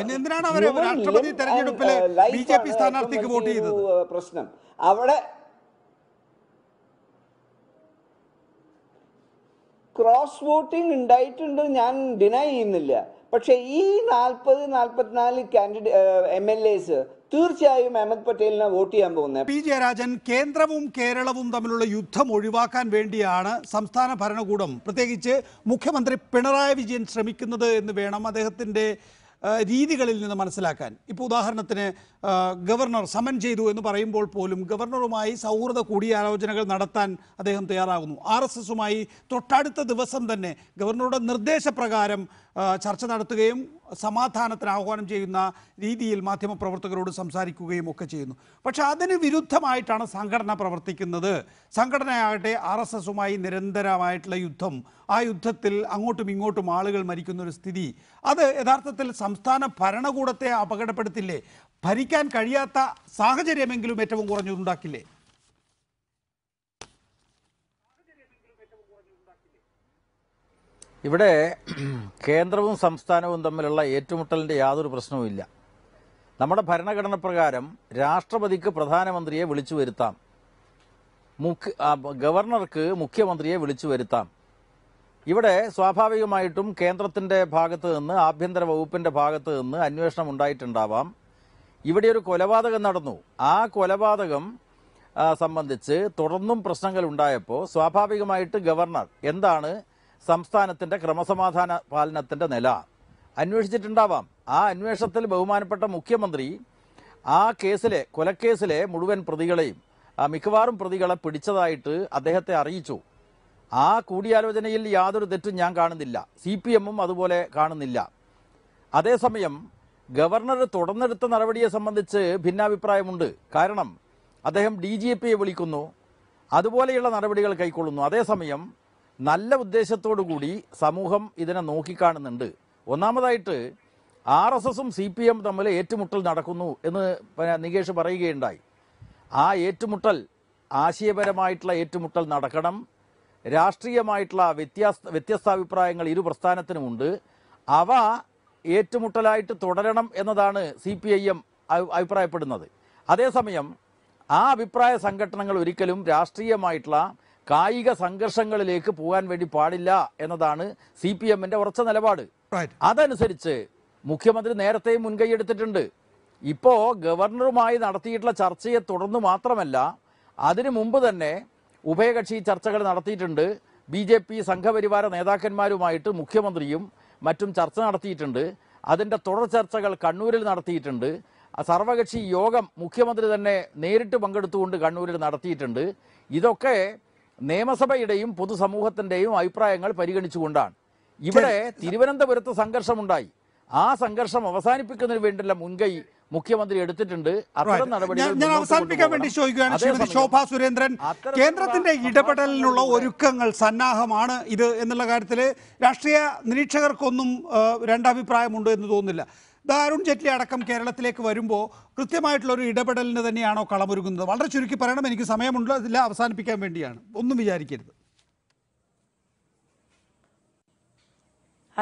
പ്രശ്നം അവിടെ ക്രോസ് വോട്ടിംഗ് ഉണ്ടായിട്ടുണ്ട്, ഞാൻ ഡിനൈ ചെയ്യുന്നില്ല. പക്ഷേ ഈ 40-44 MLAs തീർച്ചയായും അഹമ്മദ് പട്ടേലിനെ വോട്ട് ചെയ്യാൻ പോകുന്നത്. പി ജയരാജൻ, കേന്ദ്രവും കേരളവും തമ്മിലുള്ള യുദ്ധം ഒഴിവാക്കാൻ വേണ്ടിയാണ് സംസ്ഥാന ഭരണകൂടം, പ്രത്യേകിച്ച് മുഖ്യമന്ത്രി പിണറായി വിജയൻ ശ്രമിക്കുന്നത് എന്ന് വേണം അദ്ദേഹത്തിൻ്റെ രീതികളിൽ നിന്ന് മനസ്സിലാക്കാൻ. ഇപ്പോൾ ഉദാഹരണത്തിന് ഗവർണർ സമൻ ചെയ്തു എന്ന് പറയുമ്പോൾ പോലും ഗവർണറുമായി സൗഹൃദ കൂടിയാലോചനകൾ നടത്താൻ അദ്ദേഹം തയ്യാറാകുന്നു. RSSുമായി തൊട്ടടുത്ത ദിവസം തന്നെ ഗവർണറുടെ നിർദ്ദേശപ്രകാരം ചർച്ച നടത്തുകയും സമാധാനത്തിന് ആഹ്വാനം ചെയ്യുന്ന രീതിയിൽ മാധ്യമപ്രവർത്തകരോട് സംസാരിക്കുകയും ഒക്കെ ചെയ്യുന്നു. പക്ഷേ അതിന് വിരുദ്ധമായിട്ടാണ് സംഘടന പ്രവർത്തിക്കുന്നത്. സംഘടനയാകട്ടെ RSSുമായി നിരന്തരമായിട്ടുള്ള യുദ്ധം, ആ യുദ്ധത്തിൽ അങ്ങോട്ടും ഇങ്ങോട്ടും ആളുകൾ മരിക്കുന്നൊരു സ്ഥിതി, അത് യഥാർത്ഥത്തിൽ സംസ്ഥാന ഭരണകൂടത്തെ അപകടപ്പെടുത്തില്ലേ? ഭരിക്കാൻ കഴിയാത്ത സാഹചര്യമെങ്കിലും ഏറ്റവും കുറഞ്ഞുണ്ടാക്കില്ലേ? ഇവിടെ കേന്ദ്രവും സംസ്ഥാനവും തമ്മിലുള്ള ഏറ്റുമുട്ടലിൻ്റെ യാതൊരു പ്രശ്നവുമില്ല. നമ്മുടെ ഭരണഘടന പ്രകാരം രാഷ്ട്രപതിക്ക് പ്രധാനമന്ത്രിയെ വിളിച്ചു വരുത്താം, ഗവർണർക്ക് മുഖ്യമന്ത്രിയെ വിളിച്ചു വരുത്താം. ഇവിടെ സ്വാഭാവികമായിട്ടും കേന്ദ്രത്തിൻ്റെ ഭാഗത്ത് നിന്ന്, ആഭ്യന്തര വകുപ്പിൻ്റെ ഭാഗത്ത് നിന്ന് അന്വേഷണം ഉണ്ടായിട്ടുണ്ടാവാം. ഇവിടെ ഒരു കൊലപാതകം നടന്നു. ആ കൊലപാതകം സംബന്ധിച്ച് തുടർന്നും പ്രശ്നങ്ങൾ ഉണ്ടായപ്പോൾ സ്വാഭാവികമായിട്ട് ഗവർണർ എന്താണ് സംസ്ഥാനത്തിൻ്റെ ക്രമസമാധാന പാലനത്തിൻ്റെ നില അന്വേഷിച്ചിട്ടുണ്ടാവാം. ആ അന്വേഷണത്തിൽ ബഹുമാനപ്പെട്ട മുഖ്യമന്ത്രി ആ കേസിലെ, കൊലക്കേസിലെ മുഴുവൻ പ്രതികളെയും, മിക്കവാറും പ്രതികളെ പിടിച്ചതായിട്ട് അദ്ദേഹത്തെ അറിയിച്ചു. ആ കൂടിയാലോചനയിൽ യാതൊരു തെറ്റും ഞാൻ കാണുന്നില്ല, CPM അതുപോലെ കാണുന്നില്ല. അതേസമയം ഗവർണർ തുടർന്നെടുത്ത നടപടിയെ സംബന്ധിച്ച് ഭിന്നാഭിപ്രായമുണ്ട്. കാരണം അദ്ദേഹം DGPയെ വിളിക്കുന്നു, അതുപോലെയുള്ള നടപടികൾ കൈക്കൊള്ളുന്നു. അതേസമയം നല്ല ഉദ്ദേശത്തോടു കൂടി സമൂഹം ഇതിനെ നോക്കിക്കാണുന്നുണ്ട്. ഒന്നാമതായിട്ട് RSSും CPM തമ്മിൽ ഏറ്റുമുട്ടൽ നടക്കുന്നു എന്ന് നികേഷ് പറയുകയുണ്ടായി. ആ ഏറ്റുമുട്ടൽ ആശയപരമായിട്ടുള്ള ഏറ്റുമുട്ടൽ നടക്കണം. രാഷ്ട്രീയമായിട്ടുള്ള വ്യത്യസ്താഭിപ്രായങ്ങൾ ഇരു പ്രസ്ഥാനത്തിനുമുണ്ട്. അവ ഏറ്റുമുട്ടലായിട്ട് തുടരണം എന്നതാണ് CPIM അഭിപ്രായപ്പെടുന്നത്. അതേസമയം ആ അഭിപ്രായ സംഘടനകൾ ഒരിക്കലും രാഷ്ട്രീയമായിട്ടുള്ള കായിക സംഘർഷങ്ങളിലേക്ക് പോകാൻ വേണ്ടി പാടില്ല എന്നതാണ് CPMന്റെ ഉറച്ച നിലപാട്. അതനുസരിച്ച് മുഖ്യമന്ത്രി നേരത്തെയും മുൻകൈയെടുത്തിട്ടുണ്ട്. ഇപ്പോൾ ഗവർണറുമായി നടത്തിയിട്ടുള്ള ചർച്ചയെ തുടർന്ന് മാത്രമല്ല, അതിനു മുമ്പ് തന്നെ ഉഭയകക്ഷി ചർച്ചകൾ നടത്തിയിട്ടുണ്ട്. BJP സംഘപരിവാര നേതാക്കന്മാരുമായിട്ട് മുഖ്യമന്ത്രിയും മറ്റും ചർച്ച നടത്തിയിട്ടുണ്ട്. അതിൻ്റെ തുടർ ചർച്ചകൾ കണ്ണൂരിൽ നടത്തിയിട്ടുണ്ട്. സർവകക്ഷി യോഗം മുഖ്യമന്ത്രി തന്നെ നേരിട്ട് പങ്കെടുത്തുകൊണ്ട് കണ്ണൂരിൽ നടത്തിയിട്ടുണ്ട്. ഇതൊക്കെ നിയമസഭയുടെയും പൊതുസമൂഹത്തിൻ്റെയും അഭിപ്രായങ്ങൾ പരിഗണിച്ചുകൊണ്ടാണ്. ഇവിടെ തിരുവനന്തപുരത്ത് സംഘർഷമുണ്ടായി. ആ സംഘർഷം അവസാനിപ്പിക്കുന്നതിന് വേണ്ടിയുള്ള മുൻകൈ മുഖ്യമന്ത്രി എടുത്തിട്ടുണ്ട്. അത്തരം നടപടികൾ ഞാൻ അവസാനിപ്പിക്കാൻ വേണ്ടി ചോദിക്കുകയാണ്. ശ്രീമതി ശോഭാ സുരേന്ദ്രൻ, കേന്ദ്രത്തിന്റെ ഇടപെടലിനുള്ള ഒരുക്കങ്ങൾ സന്നാഹമാണ് ഇത് എന്നുള്ള കാര്യത്തിൽ രാഷ്ട്രീയ നിരീക്ഷകർക്കൊന്നും രണ്ടഭിപ്രായമുണ്ട് എന്ന് തോന്നുന്നില്ല. അരുൺ ജെയ്റ്റ്ലി അടക്കം കേരളത്തിലേക്ക് വരുമ്പോൾ കൃത്യമായിട്ടുള്ളൊരു ഇടപെടലിന് തന്നെയാണോ കളമൊരുങ്ങുന്നത്? വളരെ ചുരുക്കി പറയണം, എനിക്ക് സമയമുണ്ടോ? അതില്ല, അവസാനിപ്പിക്കാൻ വേണ്ടിയാണ്, ഒന്നും വിചാരിക്കരുത്.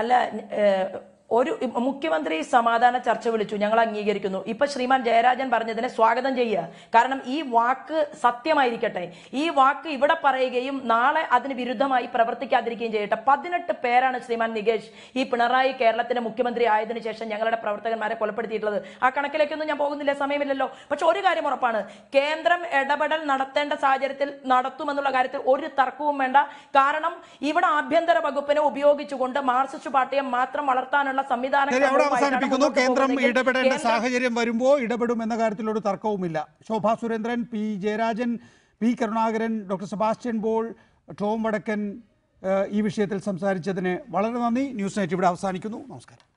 അല്ല ഒരു മുഖ്യമന്ത്രി സമാധാന ചർച്ച വിളിച്ചു ഞങ്ങൾ അംഗീകരിക്കുന്നു. ഇപ്പൊ ശ്രീമാൻ ജയരാജൻ പറഞ്ഞതിനെ സ്വാഗതം ചെയ്യുക. കാരണം ഈ വാക്ക് സത്യമായിരിക്കട്ടെ. ഈ വാക്ക് ഇവിടെ പറയുകയും നാളെ അതിന് വിരുദ്ധമായി പ്രവർത്തിക്കാതിരിക്കുകയും ചെയ്യട്ടെ. 18 പേരാണ് ശ്രീമാൻ നികേഷ് ഈ പിണറായി കേരളത്തിന്റെ മുഖ്യമന്ത്രി ആയതിനു ശേഷം ഞങ്ങളുടെ പ്രവർത്തകന്മാരെ കൊലപ്പെടുത്തിയിട്ടുള്ളത്. ആ കണക്കിലേക്കൊന്നും ഞാൻ പോകുന്നില്ല, സമയമില്ലല്ലോ. പക്ഷെ ഒരു കാര്യം ഉറപ്പാണ്, കേന്ദ്രം ഇടപെടൽ നടത്തേണ്ട സാഹചര്യത്തിൽ നടത്തുമെന്നുള്ള കാര്യത്തിൽ ഒരു തർക്കവും വേണ്ട. കാരണം ഇവിടെ ആഭ്യന്തര വകുപ്പിനെ ഉപയോഗിച്ചുകൊണ്ട് മാർക്സിസ്റ്റ് പാർട്ടിയെ മാത്രം വളർത്താനുള്ള അവസാനിപ്പിക്കുന്നു. കേന്ദ്രം ഇടപെടേണ്ട സാഹചര്യം വരുമ്പോൾ ഇടപെടും എന്ന കാര്യത്തിൽ ഒരു തർക്കവുമില്ല. Shobha Surendran, P Jayarajan, P Karunakaran, doctor Sebastian Paul, Tom Vadakkan ഈ വിഷയത്തിൽ സംസാരിച്ചതിന് വളരെ നന്ദി. ന്യൂസ് നൈറ്റ് ഇവിടെ അവസാനിക്കുന്നു. നമസ്കാരം.